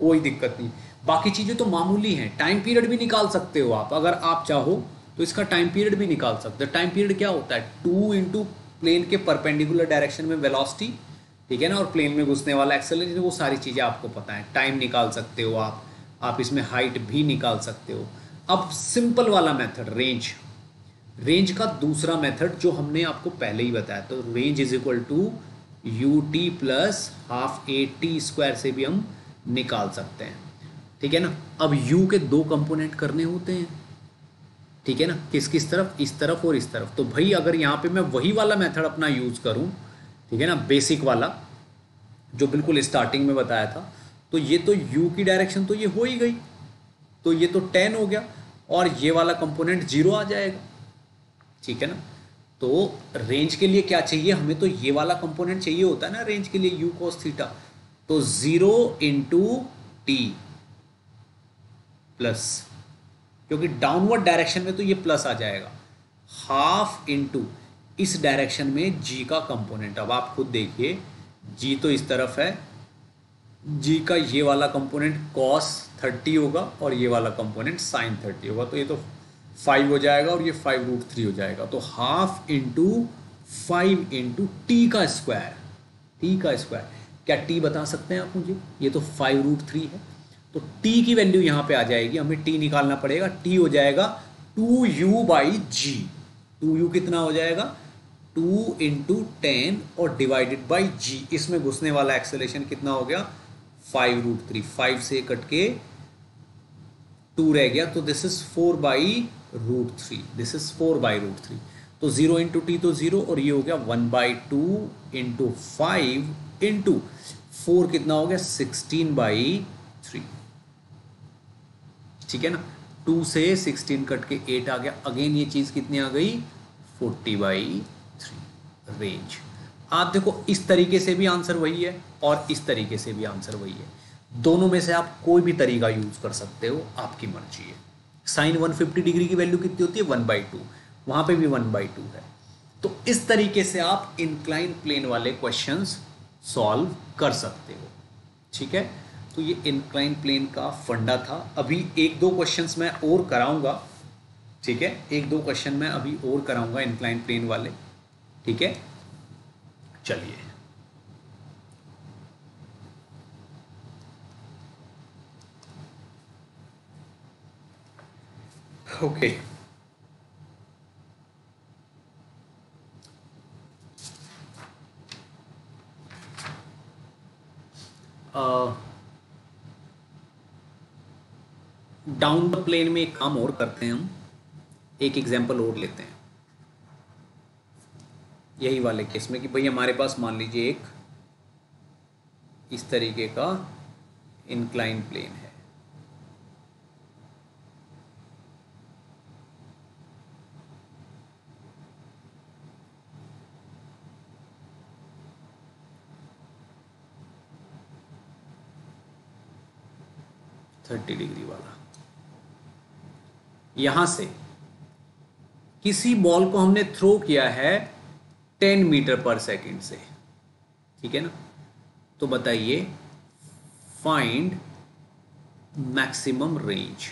कोई दिक्कत नहीं। बाकी चीज़ें तो मामूली हैं, टाइम पीरियड भी निकाल सकते हो आप, अगर आप चाहो तो इसका टाइम पीरियड भी निकाल सकते हो। टाइम पीरियड क्या होता है, टू इंटू प्लेन के परपेंडिकुलर डायरेक्शन में वेलोसिटी, ठीक है ना, और प्लेन में घुसने वाला एक्सेलरेशन, वो सारी चीज़ें आपको पता है। टाइम निकाल सकते हो आप आप इसमें हाइट भी निकाल सकते हो। अब सिंपल वाला मेथड रेंज, रेंज का दूसरा मेथड जो हमने आपको पहले ही बताया, तो range is equal to u t plus half a t square से भी हम निकाल सकते हैं, ठीक है ना। अब u के दो कंपोनेंट करने होते हैं, ठीक है ना, किस किस तरफ, इस तरफ और इस तरफ। तो भाई अगर यहाँ पे मैं वही वाला मेथड अपना यूज़ करूँ, ठीक है ना, बेसिक वाला जो बिल्कुल स्टार्टिंग में बताया था, तो ये तो u की डायरेक्शन तो ये हो ही गई, तो ये तो टेन हो गया और ये वाला कंपोनेंट जीरो आ जाएगा, ठीक है ना। तो रेंज के लिए क्या चाहिए हमें, तो ये वाला कंपोनेंट चाहिए होता है ना रेंज के लिए, u cos थीटा। तो जीरो इंटू टी प्लस, क्योंकि डाउनवर्ड डायरेक्शन में तो ये प्लस आ जाएगा, हाफ इंटू इस डायरेक्शन में जी का कंपोनेंट। अब आप खुद देखिए, जी तो इस तरफ है, जी का ये वाला कंपोनेंट कॉस थर्टी होगा और ये वाला कंपोनेंट साइन थर्टी होगा, तो ये तो फाइव हो जाएगा और ये फाइव रूट थ्री हो जाएगा। तो half into five into t का स्क्वायर, टी का स्क्वायर। क्या टी बता सकते हैं आप मुझे, ये तो फाइव रूट थ्री है, तो टी की वैल्यू यहाँ पे आ जाएगी, हमें टी निकालना पड़ेगा। टी हो जाएगा two u by g, two u कितना हो जाएगा टू इंटू टेन और डिवाइडेड बाई जी, इसमें घुसने वाला एक्सेलेरेशन कितना हो गया फाइव रूट थ्री, फाइव से कट के टू रह गया, तो this is four by root three, this is four by root three. तो जीरो इंटू टी तो जीरो और ये हो गया one by two into five into four, कितना हो गया सिक्सटीन बाई थ्री, ठीक है ना। टू से सिक्सटीन कट के एट आ गया, अगेन ये चीज़ कितनी आ गई फोर्टी बाई थ्री रेंज। आप देखो इस तरीके से भी आंसर वही है और इस तरीके से भी आंसर वही है, दोनों में से आप कोई भी तरीका यूज कर सकते हो, आपकी मर्जी है। साइन वन फिफ्टी डिग्री की वैल्यू कितनी होती है वन बाई टू, वहाँ पर भी वन बाई टू है। तो इस तरीके से आप इंक्लाइन प्लेन वाले क्वेश्चंस सॉल्व कर सकते हो, ठीक है। तो ये इंक्लाइन प्लेन का फंडा था। अभी एक दो क्वेश्चंस मैं और कराऊंगा, ठीक है, एक दो क्वेश्चन मैं अभी और कराऊंगा इंक्लाइन प्लेन वाले, ठीक है। चलिए ओके, डाउनवर्ड प्लेन में एक काम और करते हैं हम, एक एग्जाम्पल और लेते हैं यही वाले केस में, कि भाई हमारे पास मान लीजिए एक इस तरीके का इंक्लाइन प्लेन है, थर्टी डिग्री वाला। यहां से किसी बॉल को हमने थ्रो किया है टेन मीटर पर सेकेंड से, ठीक है ना। तो बताइए find maximum range,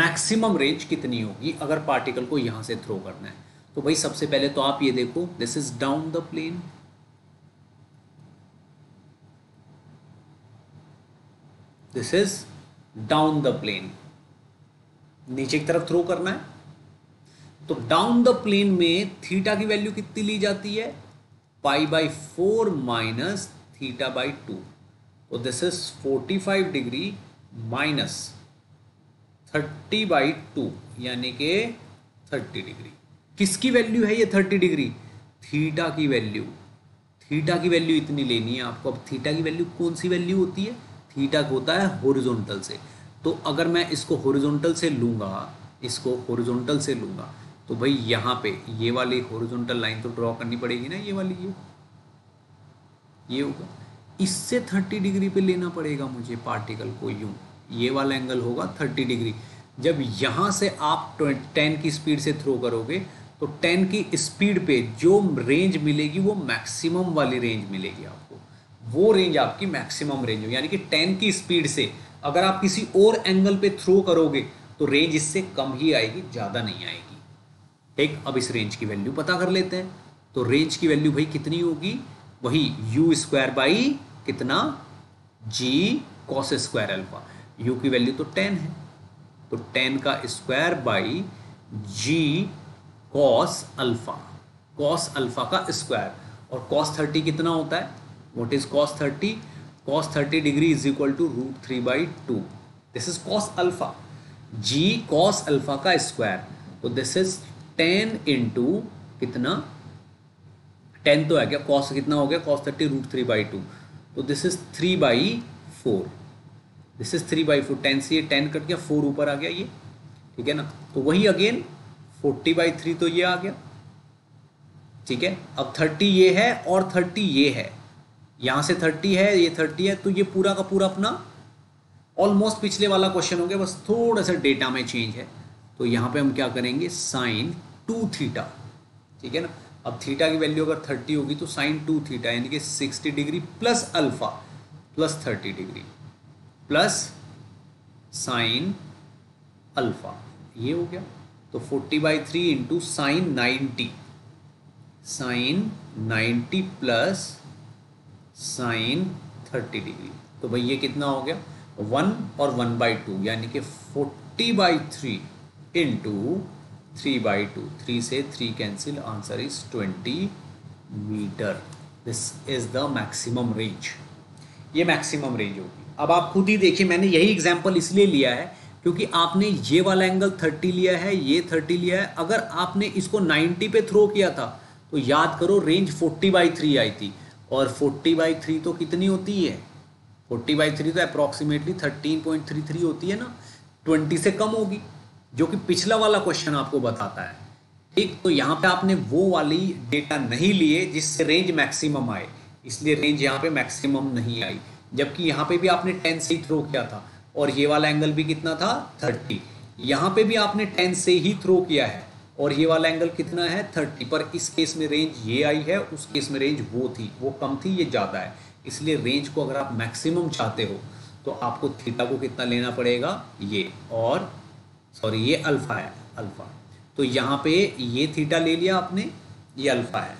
maximum range कितनी होगी अगर पार्टिकल को यहां से थ्रो करना है। तो भाई सबसे पहले तो आप ये देखो, this is down the plane, this is down the plane, नीचे की तरफ थ्रो करना है। तो डाउन द प्लेन में थीटा की वैल्यू कितनी ली जाती है, pi by four minus theta by two, तो this is forty five degree minus thirty by two, यानी कि थर्टी डिग्री। किसकी वैल्यू है ये थर्टी डिग्री, थीटा की वैल्यू थीटा की वैल्यू इतनी लेनी है आपको। अब थीटा की वैल्यू कौन सी वैल्यू होती है? थीटा होता है हॉरिजॉन्टल से। तो अगर मैं इसको हॉरिजॉन्टल से लूँगा इसको हॉरिजॉन्टल से लूँगा तो भाई यहाँ पे ये वाली हॉरिजॉन्टल लाइन तो ड्रॉ करनी पड़ेगी ना, ये वाली ये ये होगा, इससे तीस डिग्री पे लेना पड़ेगा मुझे पार्टिकल को यूँ। ये वाला एंगल होगा तीस डिग्री। जब यहाँ से आप दस की स्पीड से थ्रो करोगे तो दस की स्पीड पे जो रेंज मिलेगी वो मैक्सिमम वाली रेंज मिलेगी आपको, वो रेंज आपकी मैक्सिमम रेंज होगी। यानी कि दस की स्पीड से अगर आप किसी और एंगल पे थ्रो करोगे तो रेंज इससे कम ही आएगी, ज़्यादा नहीं आएगी। ठीक, अब इस रेंज की वैल्यू पता कर लेते हैं। तो रेंज की वैल्यू भाई कितनी होगी? वही यू स्क्वायर बाई कितना, g cos square alpha. U की वैल्यू तो टेन है, तो टेन का square by g cos alpha, cos alpha का स्क्वायर। और कॉस थर्टी कितना होता है? What is cos thirty? Cos thirty degree is equal to root three by two. This is cos alpha, g cos alpha का square. तो this is ten into कितना, ten तो आ गया, कॉस कितना हो गया, cos thirty root three by two. तो this is three by four, this is three by four. Ten से ये टेन कट गया, फोर ऊपर आ गया ये, ठीक है ना। तो वही अगेन फोर्टी बाई थ्री तो ये आ गया, ठीक है। अब थर्टी ये है और थर्टी ये है, यहाँ से थर्टी है, ये थर्टी है, तो ये पूरा का पूरा अपना ऑलमोस्ट पिछले वाला क्वेश्चन हो गया, बस थोड़ा सा डेटा में चेंज है। तो यहाँ पे हम क्या करेंगे, साइन टू थीटा, ठीक है ना। अब थीटा की वैल्यू अगर तीस होगी तो साइन टू थीटा यानी कि साठ डिग्री प्लस अल्फा प्लस तीस डिग्री प्लस साइन अल्फा, ये हो गया। तो चालीस by three into sine ninety, sine ninety plus sine तीस डिग्री। तो भाई ये कितना हो गया, वन और वन बाई टू, यानी कि चालीस by three into three by two. Three से three cancel, answer is twenty metre. This is the maximum range, ये मैक्सिमम रेंज होगी। अब आप खुद ही देखिए, मैंने यही एग्जाम्पल इसलिए लिया है क्योंकि आपने ये वाला एंगल तीस लिया है, ये तीस लिया है। अगर आपने इसको नब्बे पे थ्रो किया था तो याद करो रेंज चालीस बाई थ्री आई थी, और चालीस बाई थ्री तो कितनी होती है, चालीस बाई थ्री तो approximately thirteen point three three होती है ना, ट्वेंटी से कम होगी, जो कि पिछला वाला क्वेश्चन आपको बताता है। ठीक, तो यहाँ पे आपने वो वाली डेटा नहीं लिए जिससे रेंज मैक्सिमम आए, इसलिए रेंज यहाँ पे मैक्सिमम नहीं आई। जबकि यहाँ पे भी आपने टेन से ही थ्रो किया था, और ये वाला एंगल भी कितना था, तीस। यहाँ पे भी आपने टेन से ही थ्रो किया है, और ये वाला एंगल कितना है, तीस। पर इस केस में रेंज ये आई है, उस केस में रेंज वो थी, वो कम थी, ये ज़्यादा है। इसलिए रेंज को अगर आप मैक्सिमम चाहते हो तो आपको थीटा को कितना लेना पड़ेगा, ये और सॉरी ये अल्फ़ा है, अल्फ़ा। तो यहाँ पे ये थीटा ले लिया आपने, ये अल्फ़ा है,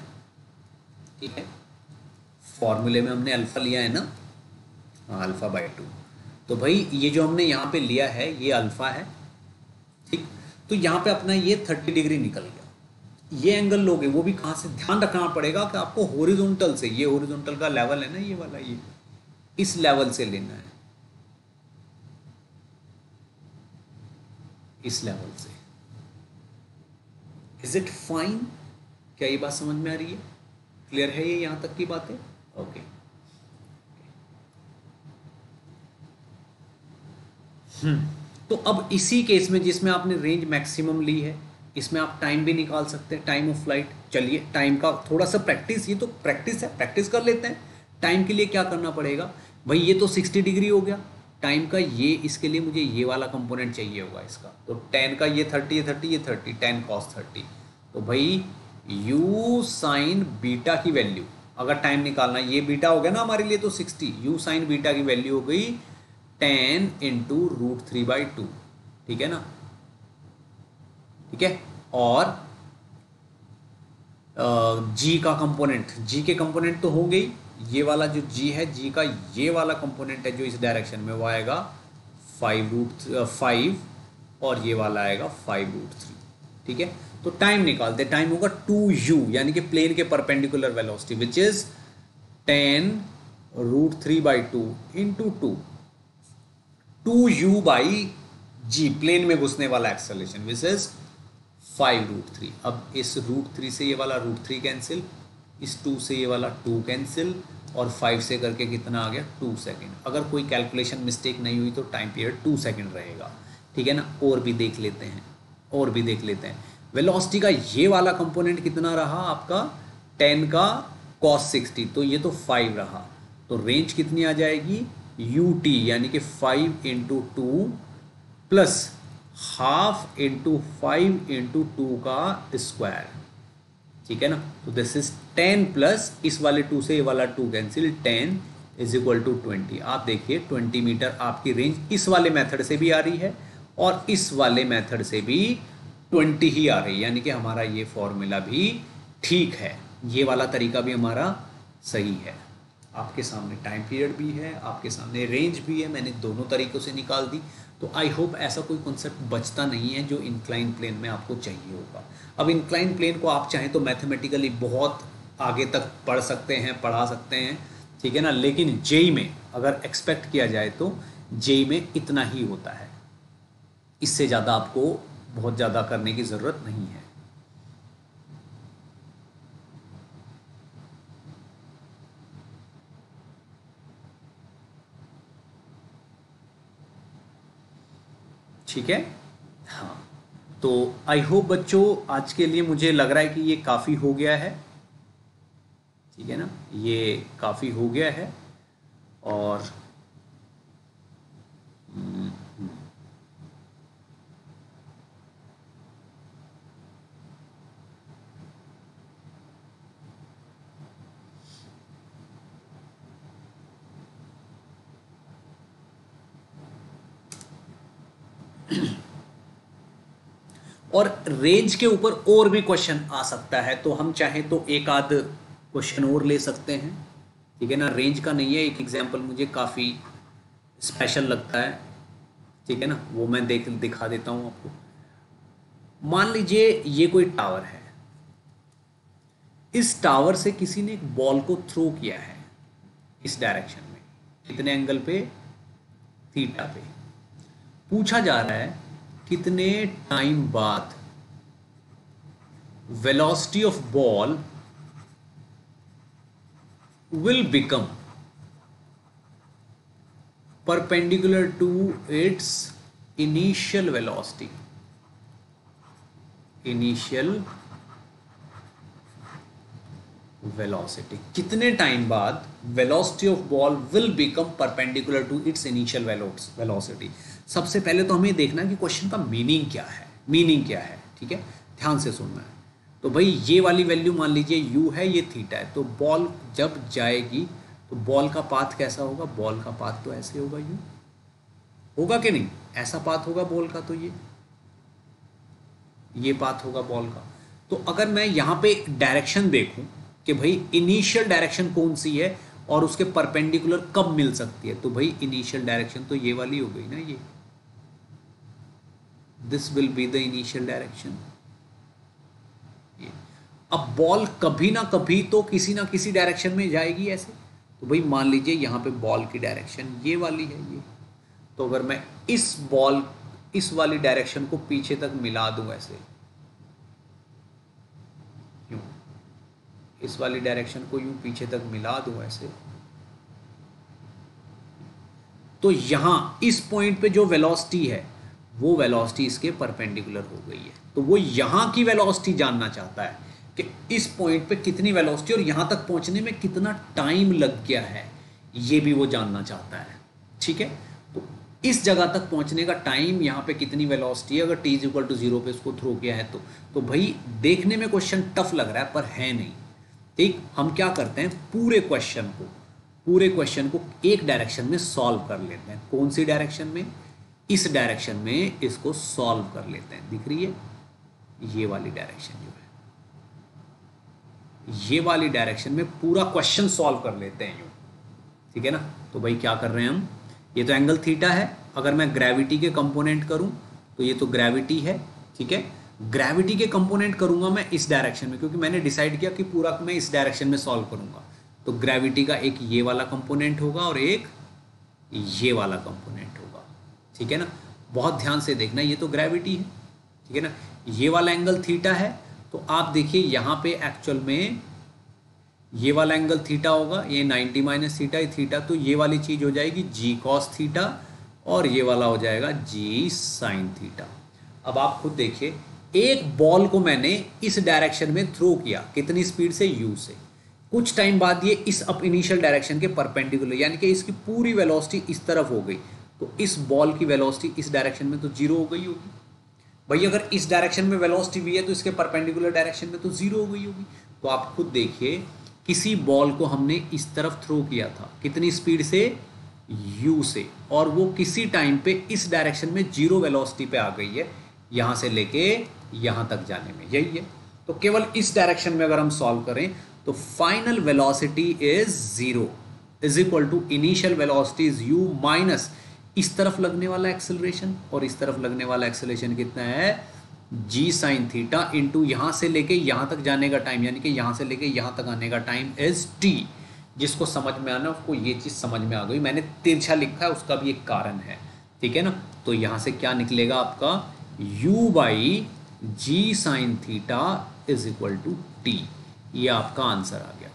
ठीक है। फॉर्मूले में हमने अल्फ़ा लिया है ना, हाँ, अल्फ़ा बाई टू। तो भाई ये जो हमने यहाँ पे लिया है ये अल्फ़ा है, ठीक। तो यहाँ पे अपना ये तीस डिग्री निकल गया। ये एंगल लोगे वो भी कहाँ से, ध्यान रखना पड़ेगा कि आपको हॉरिजॉन्टल से, ये हॉरिजॉन्टल का लेवल है ना ये वाला, ये इस लेवल से लेना है, इस लेवल से। Is it fine? क्या ये बात समझ में आ रही है? क्लियर है ये यहाँ तक की बातें? ओके। हम्म तो अब इसी केस में जिसमें आपने रेंज मैक्सिमम ली है, इसमें आप टाइम भी निकाल सकते हैं, टाइम ऑफ फ्लाइट। चलिए टाइम का थोड़ा सा प्रैक्टिस, ये तो प्रैक्टिस है, प्रैक्टिस कर लेते हैं। टाइम के लिए क्या करना पड़ेगा भाई, ये तो साठ डिग्री हो गया टाइम का, ये इसके लिए मुझे ये वाला कंपोनेंट चाहिए होगा इसका। तो टेन का ये थर्टी, ये थर्टी, ये थर्टी, टेन कॉस थर्टी। तो भाई यू साइन बीटा की वैल्यू अगर टाइम निकालना, ये बीटा हो गया ना हमारे लिए, तो सिक्सटी। यू साइन बीटा की वैल्यू हो गई ten into root three by two, ठीक है ना, ठीक है। और जी का कंपोनेंट, जी के कंपोनेंट तो हो गई, ये वाला जो जी है, जी का ये वाला कंपोनेंट है जो इस डायरेक्शन में, वो आएगा फाइव रूट फाइव, और ये वाला आएगा फाइव रूट थ्री, ठीक है। तो टाइम निकालते, टाइम होगा टू यू यानी कि प्लेन के perpendicular velocity, which is ten root three by two into two, two u by g, plane में घुसने वाला acceleration, which is five root three. अब इस रूट थ्री से ये वाला रूट थ्री कैंसिल, इस टू से ये वाला टू कैंसिल, और फाइव से करके कितना आ गया टू सेकेंड। अगर कोई कैलकुलेशन मिस्टेक नहीं हुई तो टाइम पीरियड टू सेकेंड रहेगा, ठीक है ना। और भी देख लेते हैं, और भी देख लेते हैं। वेलोसिटी का ये वाला कंपोनेंट कितना रहा आपका, टेन का कॉस सिक्सटी, तो ये तो फाइव रहा। तो रेंज कितनी आ जाएगी यू टी, यानी कि five into two plus half into five into two का स्क्वायर, ठीक है ना। तो दिस इज टेन प्लस इस वाले टू से ये वाला two cancel, ten is equal to twenty. आप देखिए ट्वेंटी मीटर आपकी रेंज इस वाले मेथड से भी आ रही है और इस वाले मेथड से भी ट्वेंटी ही आ रही है, यानी कि हमारा ये फॉर्मूला भी ठीक है, ये वाला तरीका भी हमारा सही है। आपके सामने टाइम पीरियड भी है, आपके सामने रेंज भी है, मैंने दोनों तरीक़ों से निकाल दी। तो आई होप ऐसा कोई कॉन्सेप्ट बचता नहीं है जो इंक्लाइन प्लेन में आपको चाहिए होगा। अब इंक्लाइन प्लेन को आप चाहें तो मैथमेटिकली बहुत आगे तक पढ़ सकते हैं, पढ़ा सकते हैं, ठीक है ना। लेकिन जेई में अगर एक्सपेक्ट किया जाए तो जेई में इतना ही होता है, इससे ज़्यादा आपको बहुत ज़्यादा करने की ज़रूरत नहीं है। ठीक है, हाँ। तो आई होप बच्चों आज के लिए मुझे लग रहा है कि ये काफ़ी हो गया है, ठीक है ना, ये काफ़ी हो गया है। और और रेंज के ऊपर और भी क्वेश्चन आ सकता है, तो हम चाहें तो एक आध क्वेश्चन और ले सकते हैं, ठीक है ना। रेंज का नहीं है, एक एग्जांपल मुझे काफ़ी स्पेशल लगता है, ठीक है ना, वो मैं देख दिखा देता हूं आपको। मान लीजिए ये कोई टावर है, इस टावर से किसी ने एक बॉल को थ्रो किया है इस डायरेक्शन में, कितने एंगल पे, थीटा पे। पूछा जा रहा है कितने टाइम बाद velocity of ball will become perpendicular to its initial velocity, initial velocity कितने टाइम बाद velocity of ball will become perpendicular to its initial velocity. सबसे पहले तो हमें देखना है कि क्वेश्चन का मीनिंग क्या है, मीनिंग क्या है, ठीक है, ध्यान से सुनना है। तो भाई ये वाली वैल्यू मान लीजिए यू है, ये थीटा है, तो बॉल जब जाएगी तो बॉल का पाथ कैसा होगा, बॉल का पाथ तो ऐसे होगा, यू होगा कि नहीं, ऐसा पाथ होगा बॉल का, तो ये ये पाथ होगा बॉल का। तो अगर मैं यहाँ पे डायरेक्शन देखूँ कि भाई इनिशियल डायरेक्शन कौन सी है और उसके परपेंडिकुलर कब मिल सकती है, तो भाई इनिशियल डायरेक्शन तो ये वाली हो गई ना, ये this will be the initial direction. अब बॉल कभी ना कभी तो किसी ना किसी डायरेक्शन में जाएगी ऐसे, तो भाई मान लीजिए यहाँ पे बॉल की डायरेक्शन ये वाली है, ये तो अगर मैं इस बॉल इस वाली डायरेक्शन को पीछे तक मिला दूं ऐसे, इस वाली डायरेक्शन को यूं पीछे तक मिला दूं ऐसे, तो यहां इस पॉइंट पे जो वेलोसिटी है वो वेलोसिटी इसके परपेंडिकुलर हो गई है। तो वो यहां की वेलोसिटी जानना चाहता है कि इस पॉइंट पे कितनी वेलोसिटी और यहां तक पहुंचने में कितना टाइम लग गया है, ये भी वो जानना चाहता है, ठीक है। तो इस जगह तक पहुंचने का टाइम, यहाँ पे कितनी वेलोसिटी है, अगर t is equal to zero पे इसको थ्रो किया है तो तो भाई देखने में क्वेश्चन टफ लग रहा है पर है नहीं। ठीक, हम क्या करते हैं पूरे क्वेश्चन को पूरे क्वेश्चन को एक डायरेक्शन में सॉल्व कर लेते हैं। कौन सी डायरेक्शन में, इस डायरेक्शन में इसको सॉल्व कर लेते हैं। दिख रही है ये वाली डायरेक्शन जो है, ये वाली डायरेक्शन में पूरा क्वेश्चन सॉल्व कर लेते हैं यूँ, ठीक है ना। तो भाई क्या कर रहे हैं हम, ये तो एंगल थीटा है, अगर मैं ग्रेविटी के कंपोनेंट करूँ तो ये तो ग्रेविटी है, ठीक है। ग्रेविटी के कंपोनेंट करूंगा मैं इस डायरेक्शन में, क्योंकि मैंने डिसाइड किया कि पूरा मैं इस डायरेक्शन में सॉल्व करूंगा, तो ग्रेविटी का एक ये वाला कंपोनेंट होगा और एक ये वाला कंपोनेंट होगा, ठीक है ना। बहुत ध्यान से देखना, ये तो ग्रेविटी है, ठीक है ना। ये वाला एंगल थीटा है, तो आप देखिए यहाँ पे एक्चुअल में ये वाला एंगल थीटा होगा, ये नाइन्टी माइनस थीटा ही थीटा, तो ये वाली चीज़ हो जाएगी जी कॉस थीटा और ये वाला हो जाएगा जी साइन थीटा। अब आप खुद देखिए, एक बॉल को मैंने इस डायरेक्शन में थ्रो किया, कितनी स्पीड से? यू से। कुछ टाइम बाद ये इस अप इनिशियल डायरेक्शन के परपेंडिकुलर, यानी कि इसकी पूरी वेलोसिटी इस तरफ हो गई, तो इस बॉल की वेलोसिटी इस डायरेक्शन में तो जीरो हो गई होगी। भाई अगर इस डायरेक्शन में वेलोसिटी भी है तो इसके परपेंडिकुलर डायरेक्शन में तो जीरो हो गई होगी। तो आप खुद देखिए, किसी बॉल को हमने इस तरफ थ्रो किया था, कितनी स्पीड से? यू से, और वो किसी टाइम पे इस डायरेक्शन में जीरो वेलोसिटी पे आ गई है, यहाँ से लेके यहाँ तक जाने में, यही है। तो केवल इस डायरेक्शन में अगर हम सॉल्व करें तो final velocity is zero is equal to initial velocity is u minus इस तरफ लगने वाला एक्सेलरेशन, और इस तरफ लगने वाला एक्सेलरेशन कितना है? जी साइन थीटा इंटू यहाँ से लेके यहाँ तक जाने का टाइम, यानी कि यहाँ से लेके यहाँ तक आने का टाइम इज टी। जिसको समझ में आना, उसको ये चीज़ समझ में आ गई। मैंने तिरछा लिखा है, उसका भी एक कारण है, ठीक है ना। तो यहाँ से क्या निकलेगा आपका? u by g sine theta is equal to t. ये आपका आंसर आ गया,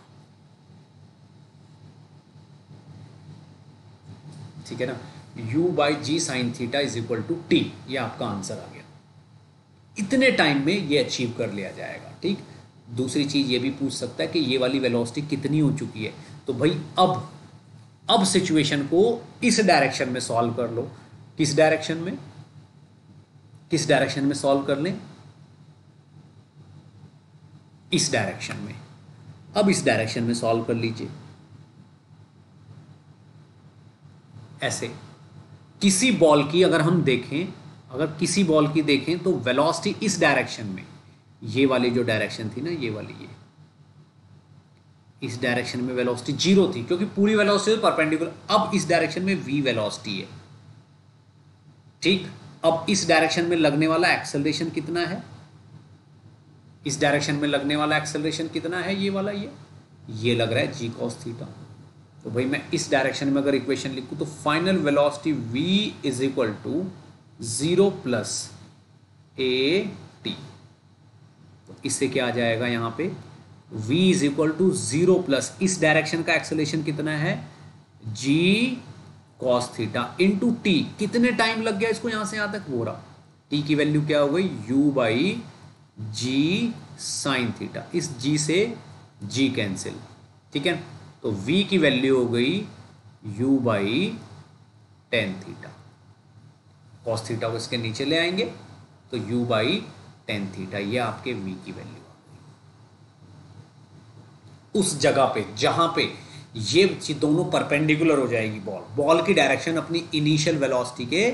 ठीक है ना। u by g sine theta is equal to t, ये आपका आंसर आ गया। इतने टाइम में ये अचीव कर लिया जाएगा, ठीक। दूसरी चीज़ ये भी पूछ सकता है कि ये वाली वेलोसिटी कितनी हो चुकी है, तो भाई अब अब सिचुएशन को इस डायरेक्शन में सॉल्व कर लो। किस डायरेक्शन में किस डायरेक्शन में सॉल्व कर लें? इस डायरेक्शन में। अब इस डायरेक्शन में सॉल्व कर लीजिए ऐसे। किसी बॉल की अगर हम देखें अगर किसी बॉल की देखें तो वेलोसिटी इस डायरेक्शन में, ये वाली जो डायरेक्शन थी ना, ये वाली, ये इस डायरेक्शन में वेलोसिटी जीरो थी क्योंकि पूरी वेलोसिटी परपेंडिकुलर। अब इस डायरेक्शन में v वेलोसिटी है, ठीक। अब इस डायरेक्शन में लगने वाला एक्सेलरेशन कितना है? इस डायरेक्शन में लगने वाला एक्सेलरेशन कितना है? ये वाला, ये ये लग रहा है जी कॉस थीटा। तो भाई मैं इस डायरेक्शन में अगर इक्वेशन लिखूँ तो final velocity v is equal to zero plus a t. इससे क्या आ जाएगा यहाँ पे? v is equal to zero plus इस डायरेक्शन का एक्सेलरेशन कितना है? g cos theta into t. कितने टाइम लग गया इसको यहाँ से यहाँ तक? हो रहा t की वैल्यू क्या हो गई? u by g sine theta. इस g से g कैंसिल, ठीक है। तो v की वैल्यू हो गई u by tan theta. cos theta को इसके नीचे ले आएंगे तो u बाई टेन थीटा, ये आपके v की वैल्यू उस जगह पे जहां पे ये दोनों परपेंडिकुलर हो जाएगी। बॉल बॉल की डायरेक्शन अपनी इनिशियल वेलोसिटी के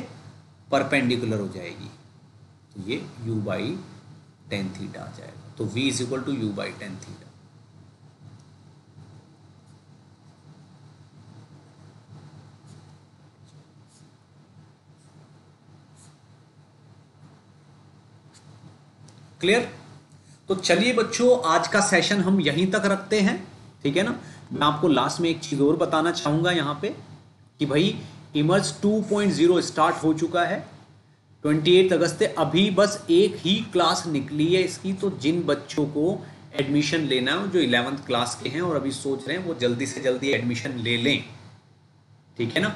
परपेंडिकुलर हो जाएगी। तो ये u बाई टेन थीटा आ जाएगा। तो v is equal to u by tan theta. Clear? तो चलिए बच्चों, आज का सेशन हम यहीं तक रखते हैं, ठीक है ना। मैं आपको लास्ट में एक चीज़ और बताना चाहूँगा यहाँ पे कि भाई immerse two point zero start हो चुका है अट्ठाईस अगस्त से। अभी बस एक ही क्लास निकली है इसकी, तो जिन बच्चों को एडमिशन लेना हो, जो इलेवेंथ क्लास के हैं और अभी सोच रहे हैं, वो जल्दी से जल्दी एडमिशन ले लें, ठीक है ना।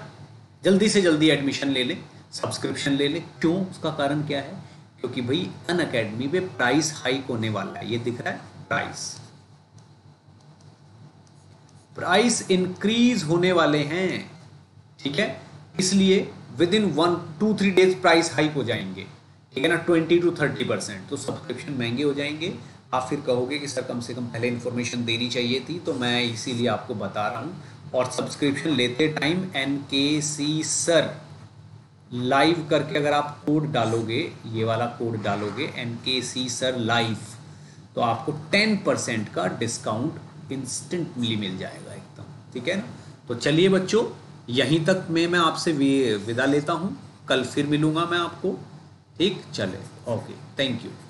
जल्दी से जल्दी एडमिशन ले लें, सब्सक्रिप्शन ले लें। क्यों? उसका कारण क्या है? क्योंकि भाई अनअकैडमी पे प्राइस हाइक होने वाला है। ये दिख रहा है प्राइस प्राइस इंक्रीज होने वाले हैं, ठीक है। इसलिए with in one two three days price hike हो जाएंगे, ठीक है ना, ट्वेंटी टू थर्टी परसेंट। तो सब्सक्रिप्शन महंगे हो जाएंगे। आप फिर कहोगे कि सर कम से कम पहले इन्फॉर्मेशन देनी चाहिए थी, तो मैं इसीलिए आपको बता रहा हूँ। और सब्सक्रिप्शन लेते टाइम एन के सी सर लाइव करके अगर आप कोड डालोगे, ये वाला कोड डालोगे एन के सी सर लाइव, तो आपको टेन परसेंट का डिस्काउंट इंस्टेंटली मिल जाएगा एकदम, ठीक है ना। तो चलिए बच्चों, यहीं तक मैं मैं आपसे विदा लेता हूँ। कल फिर मिलूँगा मैं आपको, ठीक। चले, ओके, थैंक यू।